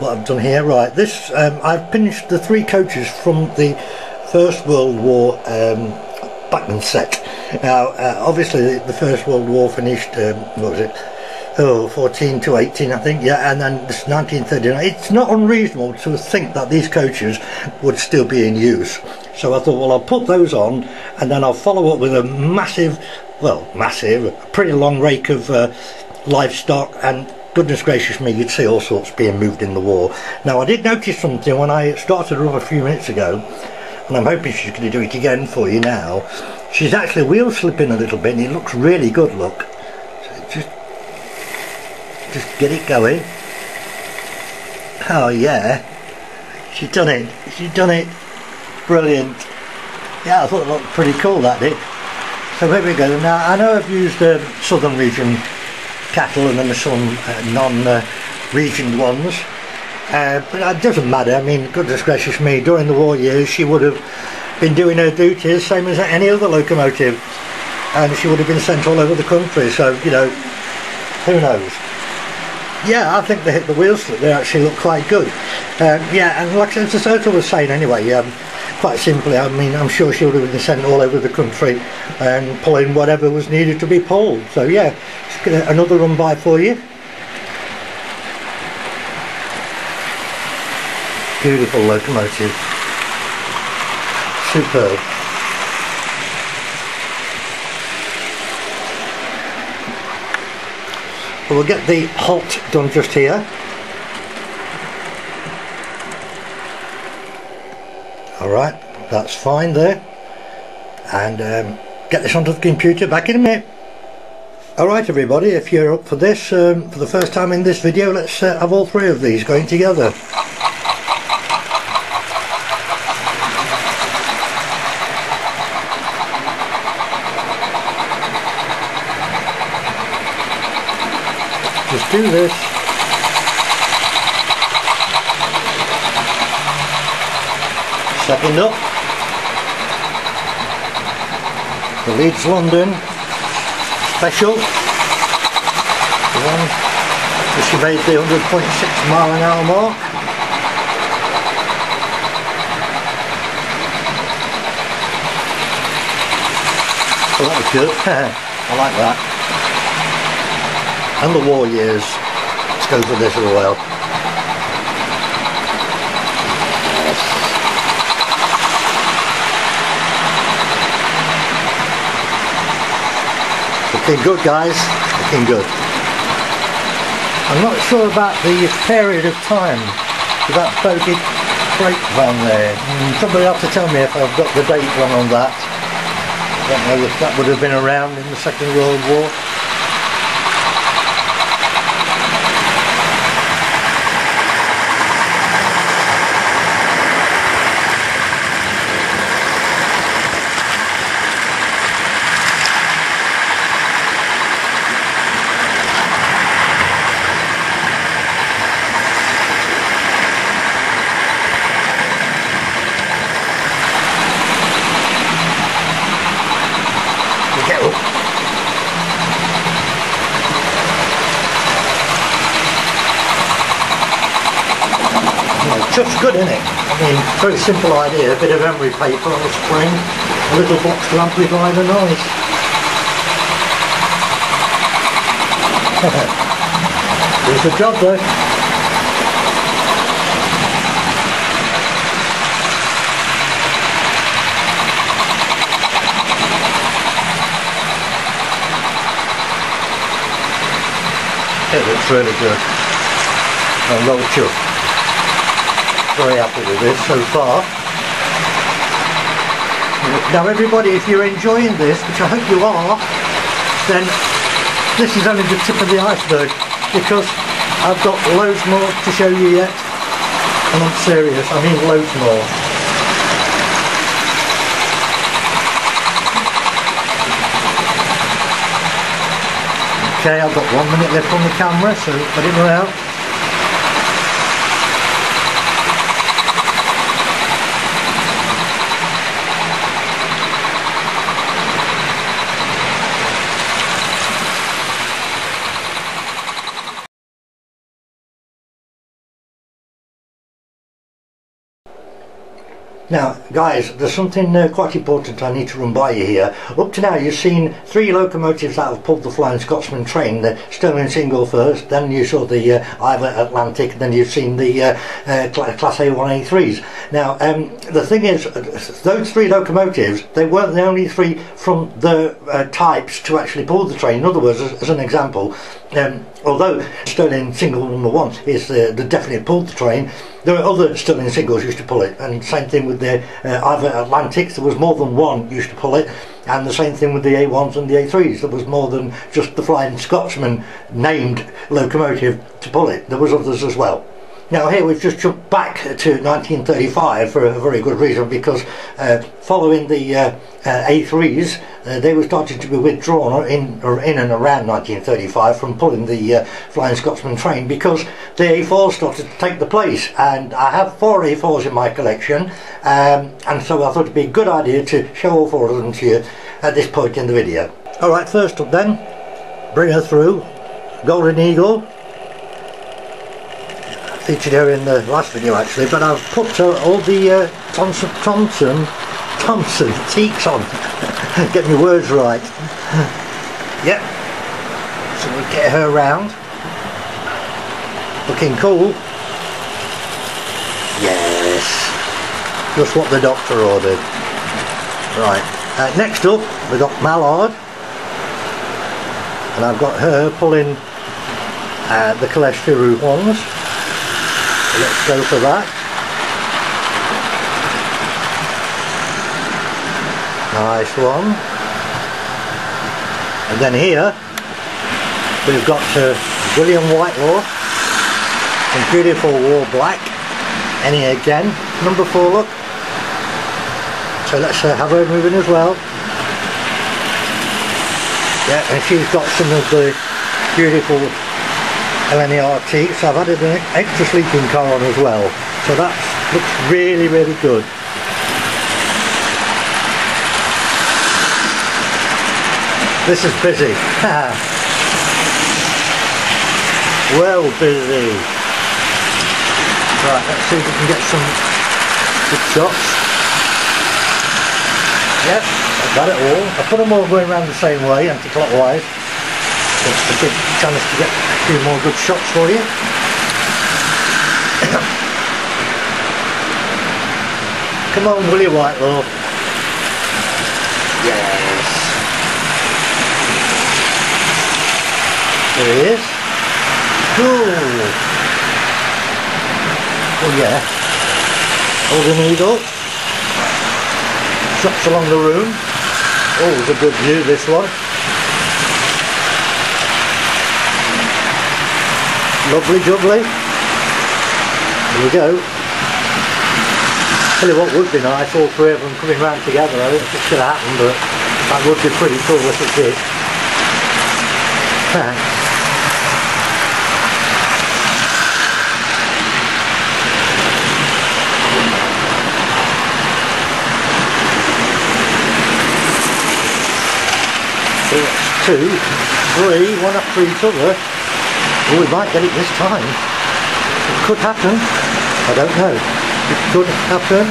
what I've done here. Right, this um, I've pinched the three coaches from the First World War um, Bachmann set. Now uh, obviously the First World War finished um, what was it, oh, fourteen to eighteen I think, yeah, and then this nineteen thirty-nine. It's not unreasonable to think that these coaches would still be in use, so I thought, well, I'll put those on and then I'll follow up with a massive, well massive, pretty long rake of uh, livestock, and goodness gracious me, you'd see all sorts being moved in the war. Now I did notice something when I started her up a few minutes ago, and I'm hoping she's going to do it again for you now. She's actually wheel slipping a little bit and it looks really good, look. So just, just get it going. Oh yeah, she's done it, she's done it. Brilliant. Yeah, I thought it looked pretty cool that did. So here we go. Now I know I've used the um, Southern Region cattle and then some uh, non-regioned uh, ones, uh, but it doesn't matter. I mean, goodness gracious me, during the war years she would have been doing her duties same as any other locomotive, and she would have been sent all over the country, so you know, who knows. Yeah, I think they hit the wheel slip, they actually look quite good. Um, yeah, and like as the circle was saying anyway, um, quite simply, I mean, I'm sure she would have been sent all over the country and pulling whatever was needed to be pulled. So yeah, just get another run by for you. Beautiful locomotive. Superb. We'll get the halt done just here. Alright, that's fine there, and um, get this onto the computer, back in a minute. Alright everybody, if you're up for this, um, for the first time in this video, let's uh, have all three of these going together. Just do this. Second up, the Leeds London special, the one which made the one hundred point six mile an hour mark. Well, that was good, I like that. And the war years, let's go for this as well. Looking good, guys, looking good. I'm not sure about the period of time for that boated freight van there. Mm, somebody will have to tell me if I've got the date wrong on that. I don't know if that would have been around in the Second World War. Just good, isn't it? I mean, very simple idea, a bit of emery paper on a spring, a little box to amplify the noise. There's the job though. It looks really good. And low chuck. Very happy with this so far. Now everybody, if you're enjoying this, which I hope you are, then this is only the tip of the iceberg, because I've got loads more to show you yet. And I'm serious, I mean loads more. Okay, I've got one minute left on the camera, so let it run out. Now guys, there's something uh, quite important I need to run by you here. Up to now you've seen three locomotives that have pulled the Flying Scotsman train. The Stirling Single first, then you saw the uh, Isla Atlantic, and then you've seen the uh, uh, Class A one eighty-threes. Now um, the thing is, those three locomotives, they weren't the only three from the uh, types to actually pull the train. In other words, as, as an example, um, although Stirling Single number one is uh, the definite pulled the train, there are other Stirling Singles used to pull it, and same thing with the uh, Adler Atlantics. There was more than one used to pull it, and the same thing with the A ones and the A threes. There was more than just the Flying Scotsman named locomotive to pull it. There was others as well. Now here we've just jumped back to nineteen thirty-five for a very good reason, because uh, following the uh, uh, A threes, uh, they were starting to be withdrawn in, or in and around nineteen thirty-five from pulling the uh, Flying Scotsman train, because the A fours started to take the place. And I have four A fours in my collection, um, and so I thought it would be a good idea to show all four of them to you at this point in the video. Alright, first up then, bring her through, Golden Eagle. Featured her in the last video actually, but I've put her all the uh, Thompson, Thompson, Thompson teaks on. Get my words right. Yep, so we get her round. Looking cool. Yes, just what the doctor ordered. Right, uh, next up we've got Mallard, and I've got her pulling uh, the Kaleshfiru ones. Let's go for that. Nice one. And then here we've got uh, William Whitelaw in beautiful war black. Any again, number four look. So let's uh, have her moving as well. Yeah, and she's got some of the beautiful L N E R teaks. I've added an extra sleeping car on as well, so that looks really really good. This is busy. Well busy. Right, let's see if we can get some good shots. Yep, I've got it all. I put them all going around the same way, anti-clockwise. It's a good chance to get a few more good shots for you. Come on, William Whitelaw. Yes. There he is. Cool. Oh yeah. Golden Eagle. Shots along the room. Always a good view, this one. Lovely jubbly. Here we go. Tell you what would be nice, all three of them coming round together. I don't think it's going to happen, but that would be pretty cool if it did. So that's two, three, one after each other. Well, we might get it this time. It could happen. I don't know. It could happen.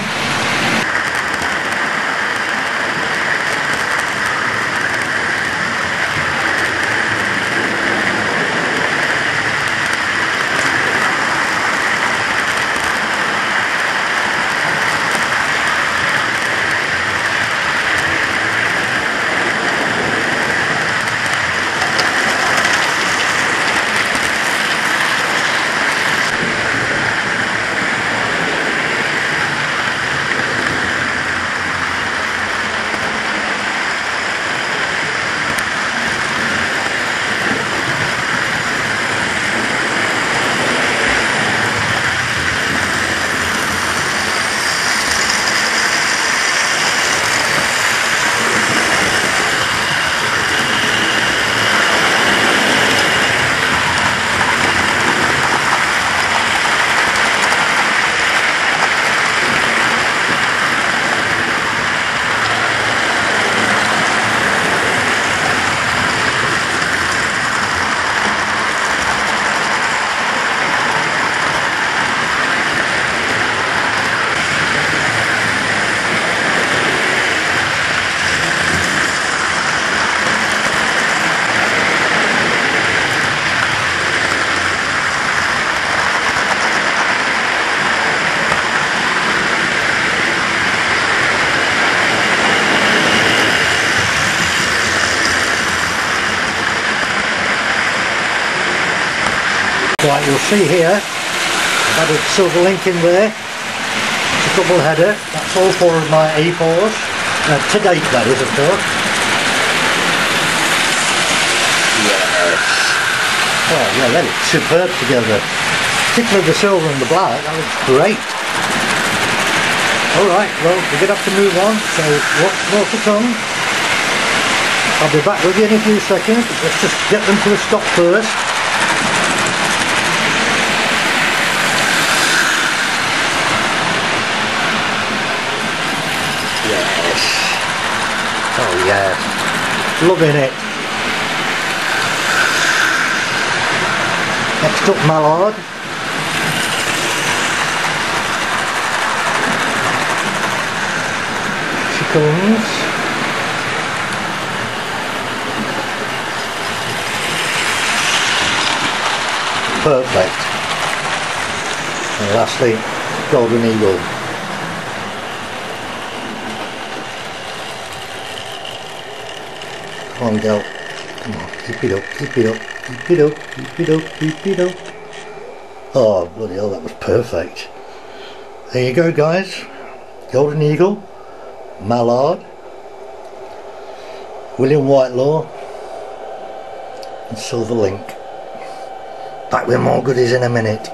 like you'll see here. I've added Silver Link in there. It's a double header. That's all four of my A fours. Uh, to date, that is, of course. Yes. Oh yeah, that is superb together. Particularly the silver and the black. That looks great. Alright, well, we're going to have to move on. So, what's more to come? I'll be back with you in a few seconds. Let's just get them to a stop first. Yes. Oh yes. Loving it. Next up, Mallard. She comes. Perfect. And lastly, Golden Eagle. Come on, Del. Come on, keep it up, keep it up, keep it up, keep it up, keep it up. Oh, bloody hell, that was perfect. There you go, guys. Golden Eagle, Mallard, William Whitelaw, and Silver Link. Back with more goodies in a minute.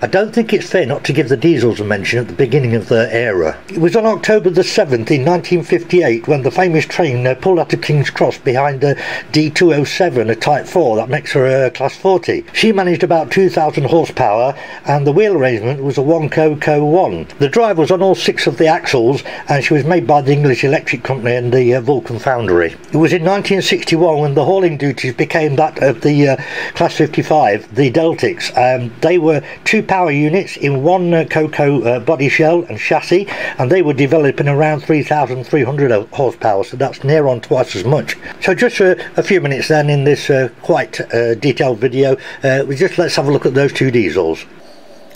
I don't think it's fair not to give the diesels a mention at the beginning of their era. It was on October the seventh in nineteen fifty-eight when the famous train uh, pulled out of King's Cross behind a D two oh seven, a Type four, that makes her a uh, Class forty. She managed about two thousand horsepower and the wheel arrangement was a one co co one. The drive was on all six of the axles and she was made by the English Electric Company and the uh, Vulcan Foundry. It was in nineteen sixty-one when the hauling duties became that of the uh, Class fifty-five, the Deltics. Um, they were two power units in one uh, Coco uh, body shell and chassis, and they were developing around three thousand three hundred horsepower, so that's near on twice as much. So just for a few minutes then in this uh, quite uh, detailed video, uh, we just let's have a look at those two diesels.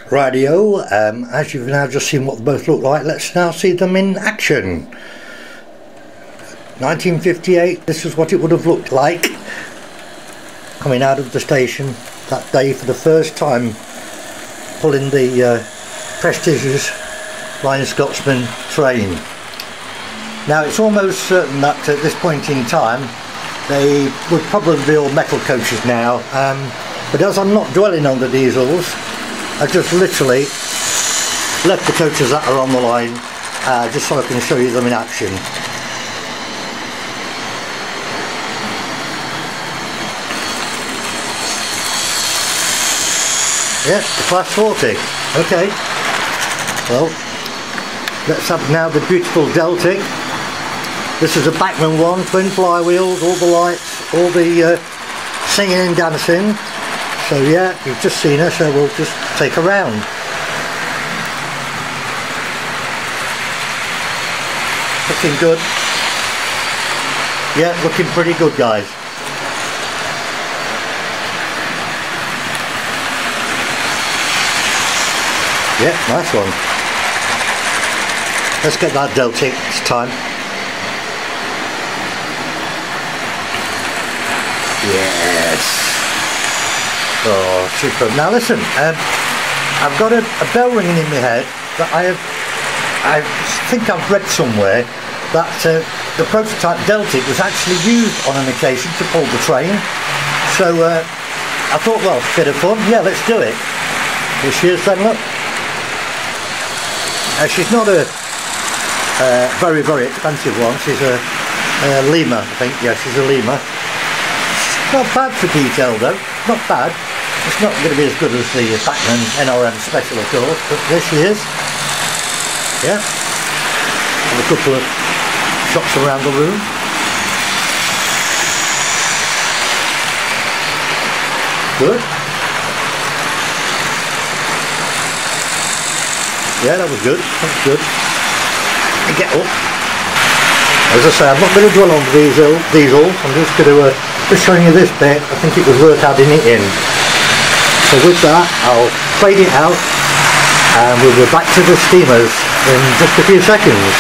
Rightio, um, as you've now just seen what they both look like, let's now see them in action. nineteen fifty-eight, this is what it would have looked like coming out of the station that day for the first time, pulling the uh, prestigious Flying Scotsman train. Now it's almost certain that at this point in time they would probably be all metal coaches now, um, but as I'm not dwelling on the diesels, I just literally left the coaches that are on the line uh, just so I can show you them in action. Yes, the Class forty. Okay. Well, let's have now the beautiful Deltic. This is a Bachmann one, twin flywheels, all the lights, all the uh, singing and dancing. So yeah, you've just seen her, so we'll just take her round. Looking good. Yeah, looking pretty good, guys. Yeah, nice one. Let's get that Deltic, it's time. Yes. Oh, super. Now listen, um, I've got a, a bell ringing in my head that I have, I think I've read somewhere that uh, the prototype Deltic was actually used on an occasion to pull the train. So uh, I thought, well, bit of fun, yeah, let's do it. Here she is then, look. Uh, she's not a uh, very, very expensive one. She's a, a Lima, I think. Yeah, she's a Lima. She's not bad for detail, though. Not bad. It's not going to be as good as the Bachmann N R M Special, of course. But there she is. Yeah. And a couple of shots around the room. Good. Yeah, that was good, that was good. And get up. As I say, I'm not going to dwell on these all, these all. I'm just going to, uh, just showing you this bit. I think it was worth adding it in. So with that, I'll fade it out, and we'll be back to the steamers in just a few seconds.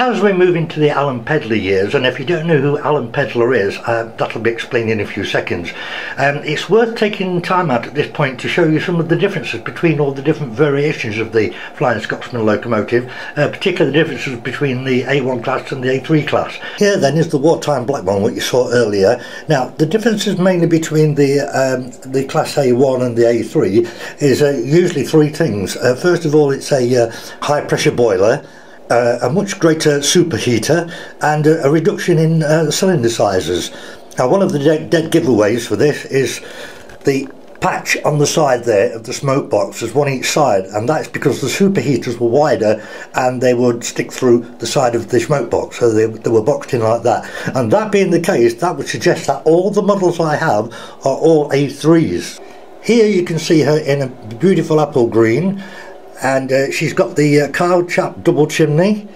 As we move into the Alan Pegler years, and if you don't know who Alan Pegler is, uh, that'll be explained in a few seconds, um, it's worth taking time out at this point to show you some of the differences between all the different variations of the Flying Scotsman locomotive, uh, particularly the differences between the A one class and the A three class. Here then is the wartime black one, what you saw earlier. Now the differences mainly between the, um, the class A one and the A three is uh, usually three things. Uh, first of all, it's a uh, high pressure boiler, Uh, a much greater superheater, and a, a reduction in uh, cylinder sizes. Now, one of the dead, dead giveaways for this is the patch on the side there of the smoke box. There's one each side, and that's because the superheaters were wider and they would stick through the side of the smoke box, so they, they were boxed in like that. And that being the case, that would suggest that all the models I have are all A threes. Here you can see her in a beautiful apple green, and uh, she's got the uh, Karl Chapp double chimney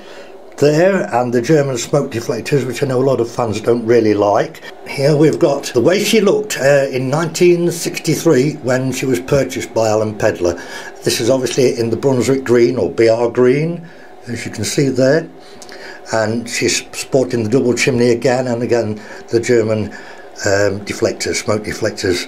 there, and the German smoke deflectors, which I know a lot of fans don't really like. Here we've got the way she looked uh, in nineteen sixty-three when she was purchased by Alan Pegler. This is obviously in the Brunswick green, or B R green, as you can see there, and she's sporting the double chimney again, and again the German Um, deflectors, smoke deflectors.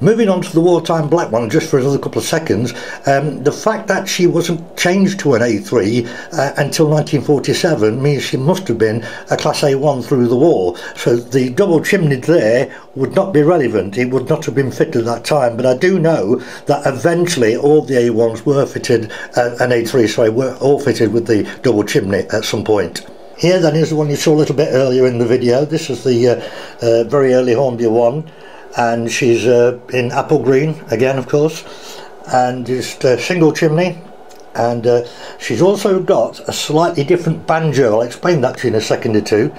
Moving on to the wartime black one just for another couple of seconds, um, the fact that she wasn't changed to an A three uh, until nineteen forty-seven means she must have been a class A one through the war, so the double chimney there would not be relevant. It would not have been fitted at that time, but I do know that eventually all the A ones were fitted uh, an A three, sorry, were all fitted with the double chimney at some point. Here then is the one you saw a little bit earlier in the video. This is the uh, uh, very early Hornby one, and she's uh, in apple green again, of course, and just a single chimney, and uh, she's also got a slightly different banjo. I'll explain that to you in a second or two.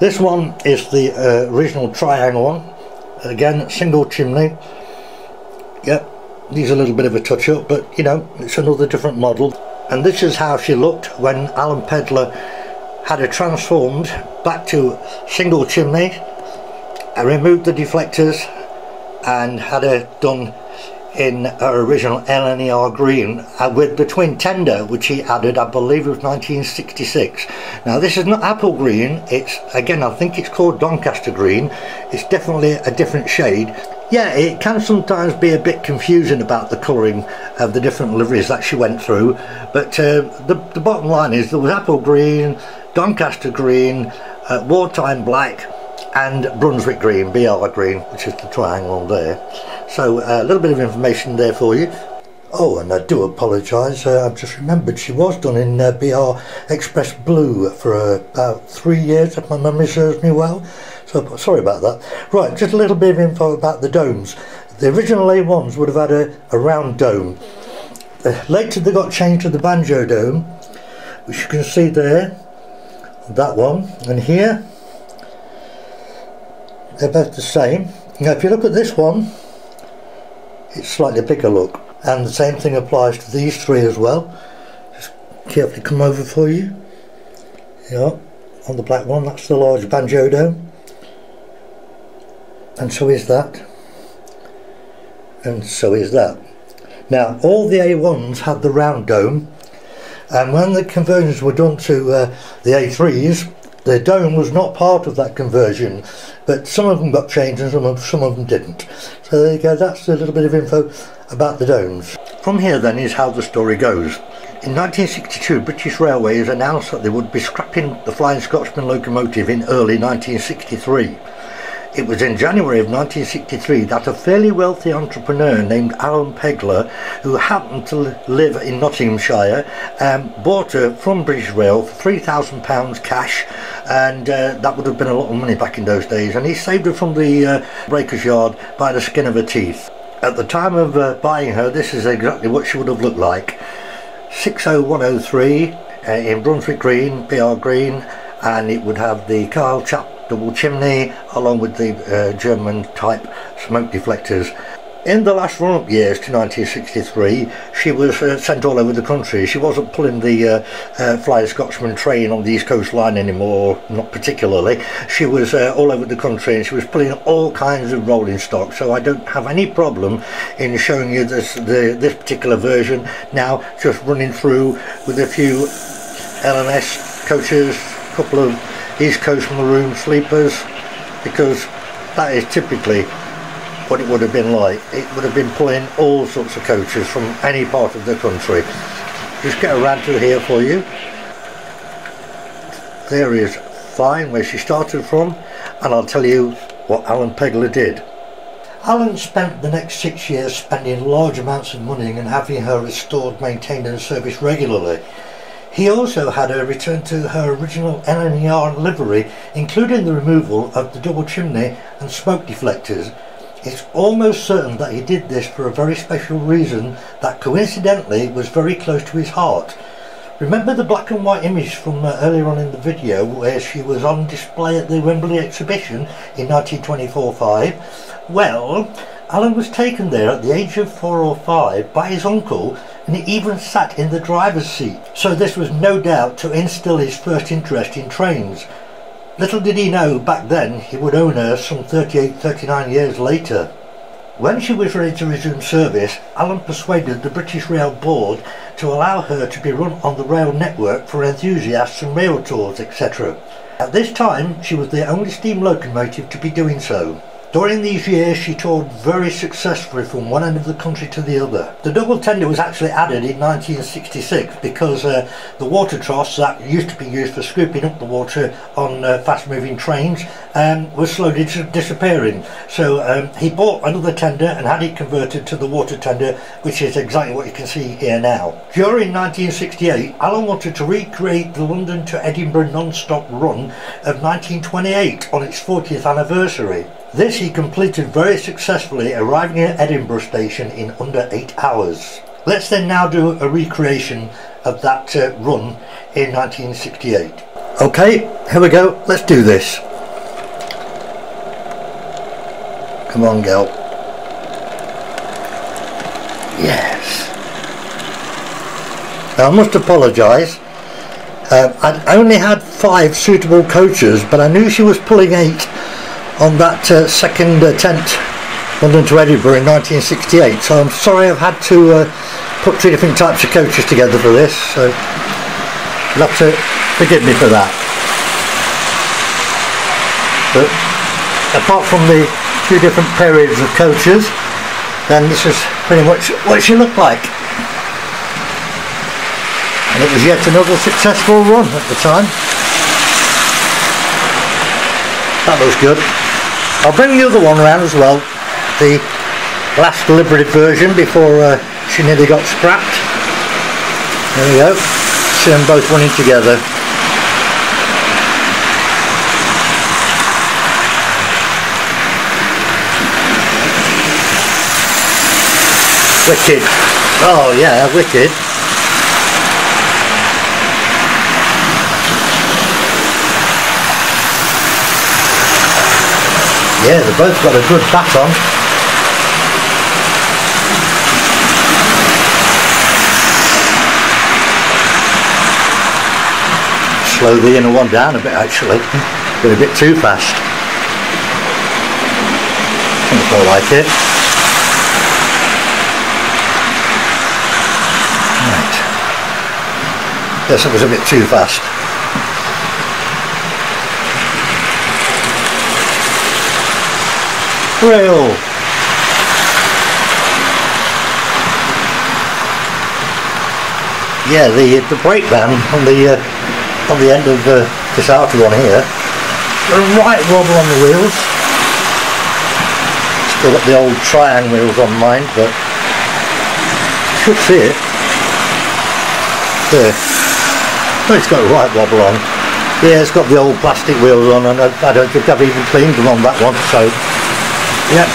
This one is the uh, original Triang one, again single chimney. Yep, needs a little bit of a touch up, but you know, it's another different model. And this is how she looked when Alan Pegler had her transformed back to single chimney, and removed the deflectors, and had her done in her original L N E R green with the twin tender, which he added, I believe it was nineteen sixty-six. Now this is not apple green, it's, again, I think it's called Doncaster green. It's definitely a different shade. Yeah, it can sometimes be a bit confusing about the colouring of the different liveries that she went through, but uh, the, the bottom line is there was apple green, Doncaster green, uh, wartime black, and Brunswick green, B R green, which is the triangle there. So uh, a little bit of information there for you. Oh, and I do apologise, uh, I've just remembered she was done in uh, B R Express blue for uh, about three years, if my memory serves me well, so sorry about that. Right, just a little bit of info about the domes. The original A ones would have had a, a round dome. Uh, later they got changed to the banjo dome, which you can see there, that one, and here. They're both the same. Now if you look at this one, it's slightly bigger look, and the same thing applies to these three as well. Just carefully come over for you. Yeah, on the black one, that's the large banjo dome, and so is that, and so is that. Now all the A ones had the round dome, and when the conversions were done to uh, the A threes, the dome was not part of that conversion, but some of them got changed and some of, some of them didn't. So there you go, that's a little bit of info about the domes. From here then is how the story goes. In nineteen sixty-two, British Railways announced that they would be scrapping the Flying Scotsman locomotive in early nineteen sixty-three. It was in January of nineteen sixty-three that a fairly wealthy entrepreneur named Alan Pegler, who happened to live in Nottinghamshire, um, bought her from British Rail for three thousand pounds cash, and uh, that would have been a lot of money back in those days, and he saved her from the uh, breaker's yard by the skin of her teeth. At the time of uh, buying her, this is exactly what she would have looked like. six oh one oh three uh, in Brunswick green, B R green, and it would have the Karl Chapp double chimney along with the uh, German type smoke deflectors. In the last run-up years to nineteen sixty-three, she was uh, sent all over the country. She wasn't pulling the uh, uh, Flying Scotsman train on the East Coast Line anymore, not particularly. She was uh, all over the country, and she was pulling all kinds of rolling stock, so I don't have any problem in showing you this, the, this particular version now, just running through with a few L N S coaches, a couple of East Coast Maroon sleepers, because that is typically what it would have been like. It would have been pulling all sorts of coaches from any part of the country. Just get a run through here for you. There is Fine, where she started from, and I'll tell you what Alan Pegler did. Alan spent the next six years spending large amounts of money and having her restored, maintained and serviced regularly. He also had her return to her original L N E R livery, including the removal of the double chimney and smoke deflectors. It's almost certain that he did this for a very special reason that coincidentally was very close to his heart. Remember the black and white image from uh, earlier on in the video where she was on display at the Wembley exhibition in nineteen twenty-four five? Well, Alan was taken there at the age of four or five by his uncle, and he even sat in the driver's seat. So this was no doubt to instill his first interest in trains. Little did he know back then he would own her some thirty-eight, thirty-nine years later. When she was ready to resume service, Alan persuaded the British Rail Board to allow her to be run on the rail network for enthusiasts and rail tours, et cetera. At this time, she was the only steam locomotive to be doing so. During these years, she toured very successfully from one end of the country to the other. The double tender was actually added in nineteen sixty-six because uh, the water troughs that used to be used for scooping up the water on uh, fast-moving trains um, was slowly disappearing. So um, he bought another tender and had it converted to the water tender, which is exactly what you can see here now. During nineteen sixty-eight, Alan wanted to recreate the London to Edinburgh non-stop run of nineteen twenty-eight on its fortieth anniversary. This he completed very successfully, arriving at Edinburgh station in under eight hours. Let's then now do a recreation of that uh, run in nineteen sixty-eight. Okay, here we go, let's do this. Come on, girl. Yes. Now I must apologise. Um, I'd only had five suitable coaches, but I knew she was pulling eight on that uh, second attempt, London to Edinburgh in nineteen sixty-eight, so I'm sorry I've had to uh, put two different types of coaches together for this, so you'll have to forgive me for that. But apart from the two different periods of coaches, then this is pretty much what she looked like, and it was yet another successful run at the time. That looks good. I'll bring the other one round as well, the last liberated version before uh, she nearly got scrapped. There we go, see them both running together. Wicked. Oh yeah, wicked. Yeah, they've both got a good bat on. Slow the inner one down a bit actually, been a bit too fast. That's more like it. Right. Yes, it was a bit too fast. Rail. Yeah, the the brake band on the uh, on the end of uh, this outer one here. A right wobble on the wheels. Still got the old Triang wheels on mine, but you should see it. There. Oh, it's got a right wobble on. Yeah, it's got the old plastic wheels on, and I, I don't think I've even cleaned them on that one, so. Yep. Yeah,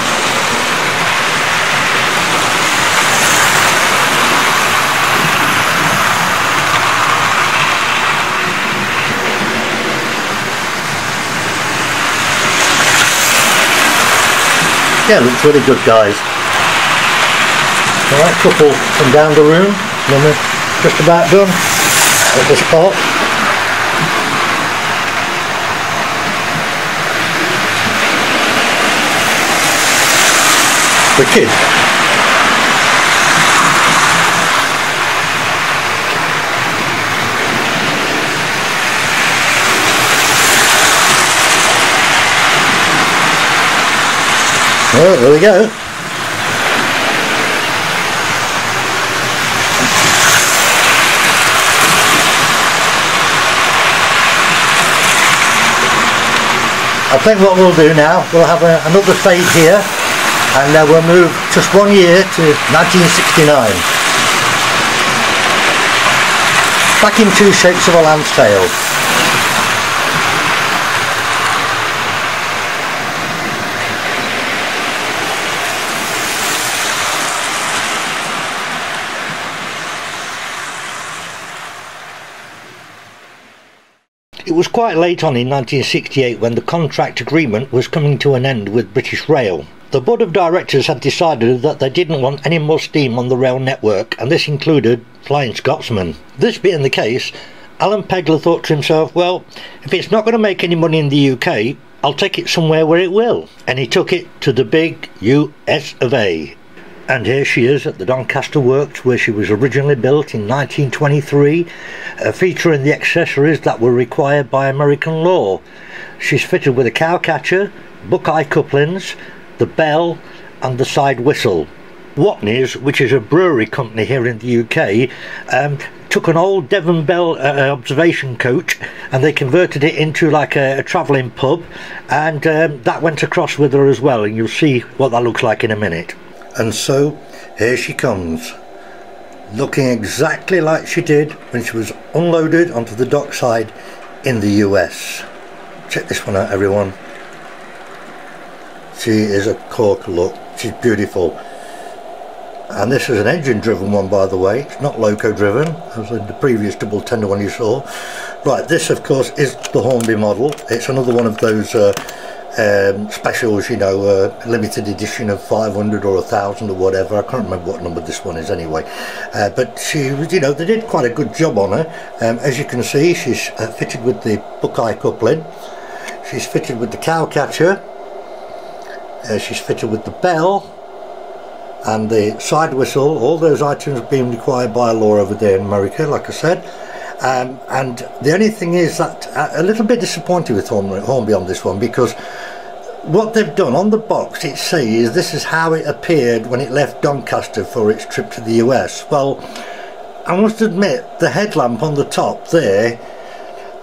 looks really good, guys. Alright, couple from down the room, and we're just about done at this part. The kid. Oh, there we go. I think what we'll do now, we'll have a, another fade here, and uh, we'll move just one year to nineteen sixty-nine. Back in Two Shapes of a Lamb's Tail. It was quite late on in nineteen sixty-eight when the contract agreement was coming to an end with British Rail. The board of directors had decided that they didn't want any more steam on the rail network, and this included Flying Scotsman. This being the case, Alan Pegler thought to himself, well, if it's not going to make any money in the U K, I'll take it somewhere where it will. And he took it to the big U S of A. And here she is at the Doncaster Works, where she was originally built in nineteen twenty-three, uh, featuring the accessories that were required by American law. She's fitted with a cowcatcher, buckeye couplings, the bell and the side whistle. Watney's, which is a brewery company here in the U K, um, took an old Devon Bell uh, observation coach, and they converted it into like a, a travelling pub, and um, that went across with her as well, and you'll see what that looks like in a minute. And so, here she comes, looking exactly like she did when she was unloaded onto the dockside in the U S. Check this one out, everyone. She is a corker look, she's beautiful. And this is an engine driven one, by the way, it's not loco driven, as in the previous double tender one you saw. Right, this of course is the Hornby model, it's another one of those uh, Um, specials, you know, uh, limited edition of five hundred or a thousand or whatever. I can't remember what number this one is anyway, uh, but she was, you know, they did quite a good job on her. Um, as you can see, she's uh, fitted with the buckeye coupling, she's fitted with the cowcatcher, uh, she's fitted with the bell and the side whistle, all those items being required by law over there in America, like I said. Um, and the only thing is that I'm a little bit disappointed with Hornby on this one, because what they've done on the box, it says this is how it appeared when it left Doncaster for its trip to the U S. Well, I must admit, the headlamp on the top there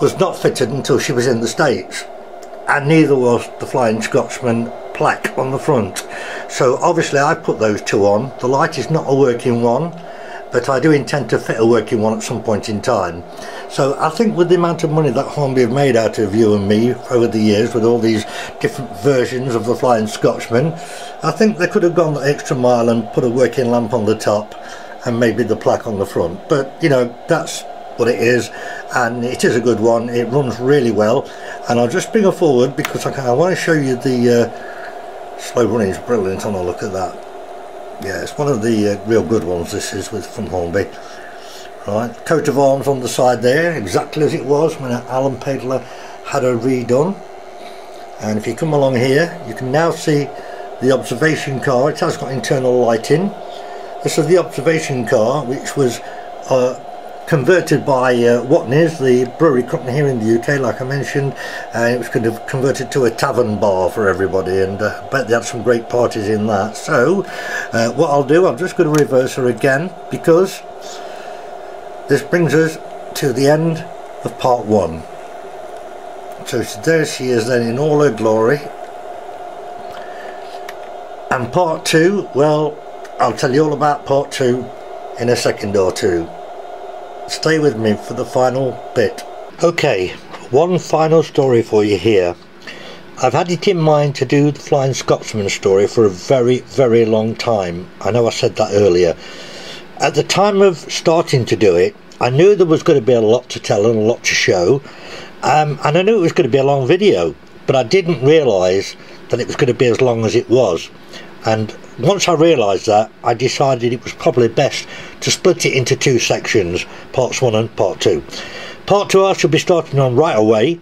was not fitted until she was in the States, and neither was the Flying Scotsman plaque on the front. So obviously I put those two on. The light is not a working one, but I do intend to fit a working one at some point in time. So I think with the amount of money that Hornby have made out of you and me over the years with all these different versions of the Flying Scotsman, I think they could have gone the extra mile and put a working lamp on the top and maybe the plaque on the front. But you know, that's what it is, and it is a good one. It runs really well, and I'll just bring her forward because I, can, I want to show you the uh, slow running is brilliant. And I'll look at that. Yeah, it's one of the uh, real good ones this is, with from Hornby. Right, coat of arms on the side there, exactly as it was when Alan Pegler had her redone. And if you come along here, you can now see the observation car. It has got internal lighting. This is the observation car, which was uh, converted by uh, Watney's, the brewery company here in the U K, like I mentioned, and it was kind of converted to a tavern bar for everybody, and uh, I bet they had some great parties in that. So uh, what I'll do, I'm just going to reverse her again, because this brings us to the end of part one. So there she is then in all her glory, and part two, well, I'll tell you all about part two in a second or two. Stay with me for the final bit. Okay, one final story for you here. I've had it in mind to do the Flying Scotsman story for a very, very long time. I know I said that earlier. At the time of starting to do it, I knew there was going to be a lot to tell and a lot to show, um, and I knew it was going to be a long video, but I didn't realise that it was going to be as long as it was. And once I realised that, I decided it was probably best to split it into two sections, parts one and part two. Part two I shall be starting on right away,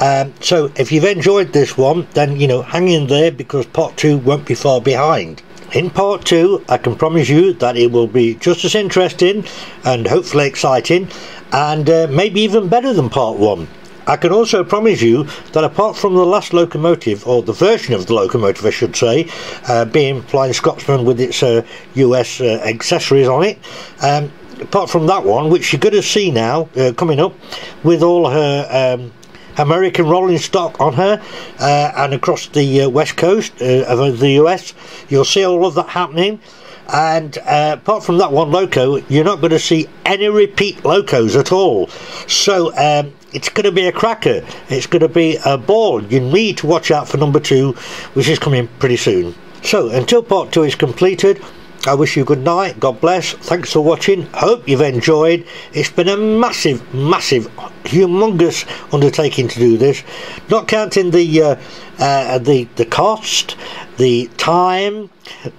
um, so if you've enjoyed this one, then, you know, hang in there, because part two won't be far behind. In part two, I can promise you that it will be just as interesting and hopefully exciting, and uh, maybe even better than part one. I can also promise you that apart from the last locomotive, or the version of the locomotive I should say, uh, being Flying Scotsman with its uh, U S uh, accessories on it, um, apart from that one, which you're going to see now uh, coming up with all her um, American rolling stock on her, uh, and across the uh, west coast uh, of the U S, you'll see all of that happening. And uh, apart from that one loco, you're not going to see any repeat locos at all. So um, it's going to be a cracker, it's going to be a ball. You need to watch out for number two, which is coming pretty soon. So until part two is completed, I wish you good night, God bless, thanks for watching, hope you've enjoyed. It's been a massive, massive, humongous undertaking to do this, not counting the uh, uh, the, the cost, the time,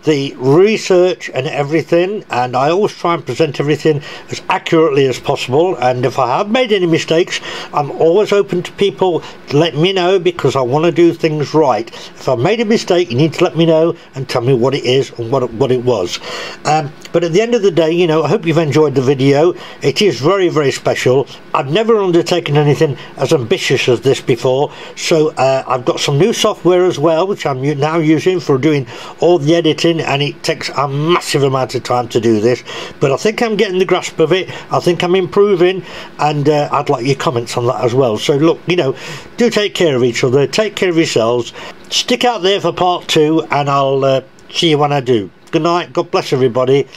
the research and everything. And I always try and present everything as accurately as possible, and if I have made any mistakes, I'm always open to people to let me know, because I want to do things right. If I've made a mistake, you need to let me know and tell me what it is and what, what it was. Um, but at the end of the day, you know, I hope you've enjoyed the video. It is very, very special. I've never undertaken anything as ambitious as this before, so uh, I've got some new software as well, which I'm now using for doing all the editing, and it takes a massive amount of time to do this, but I think I'm getting the grasp of it. I think I'm improving, and uh, I'd like your comments on that as well. So look, you know, do take care of each other, take care of yourselves, stick out there for part two, and I'll uh, see you when I do. Good night, God bless everybody.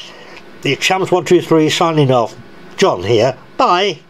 The Champs one two three signing off. John here, bye.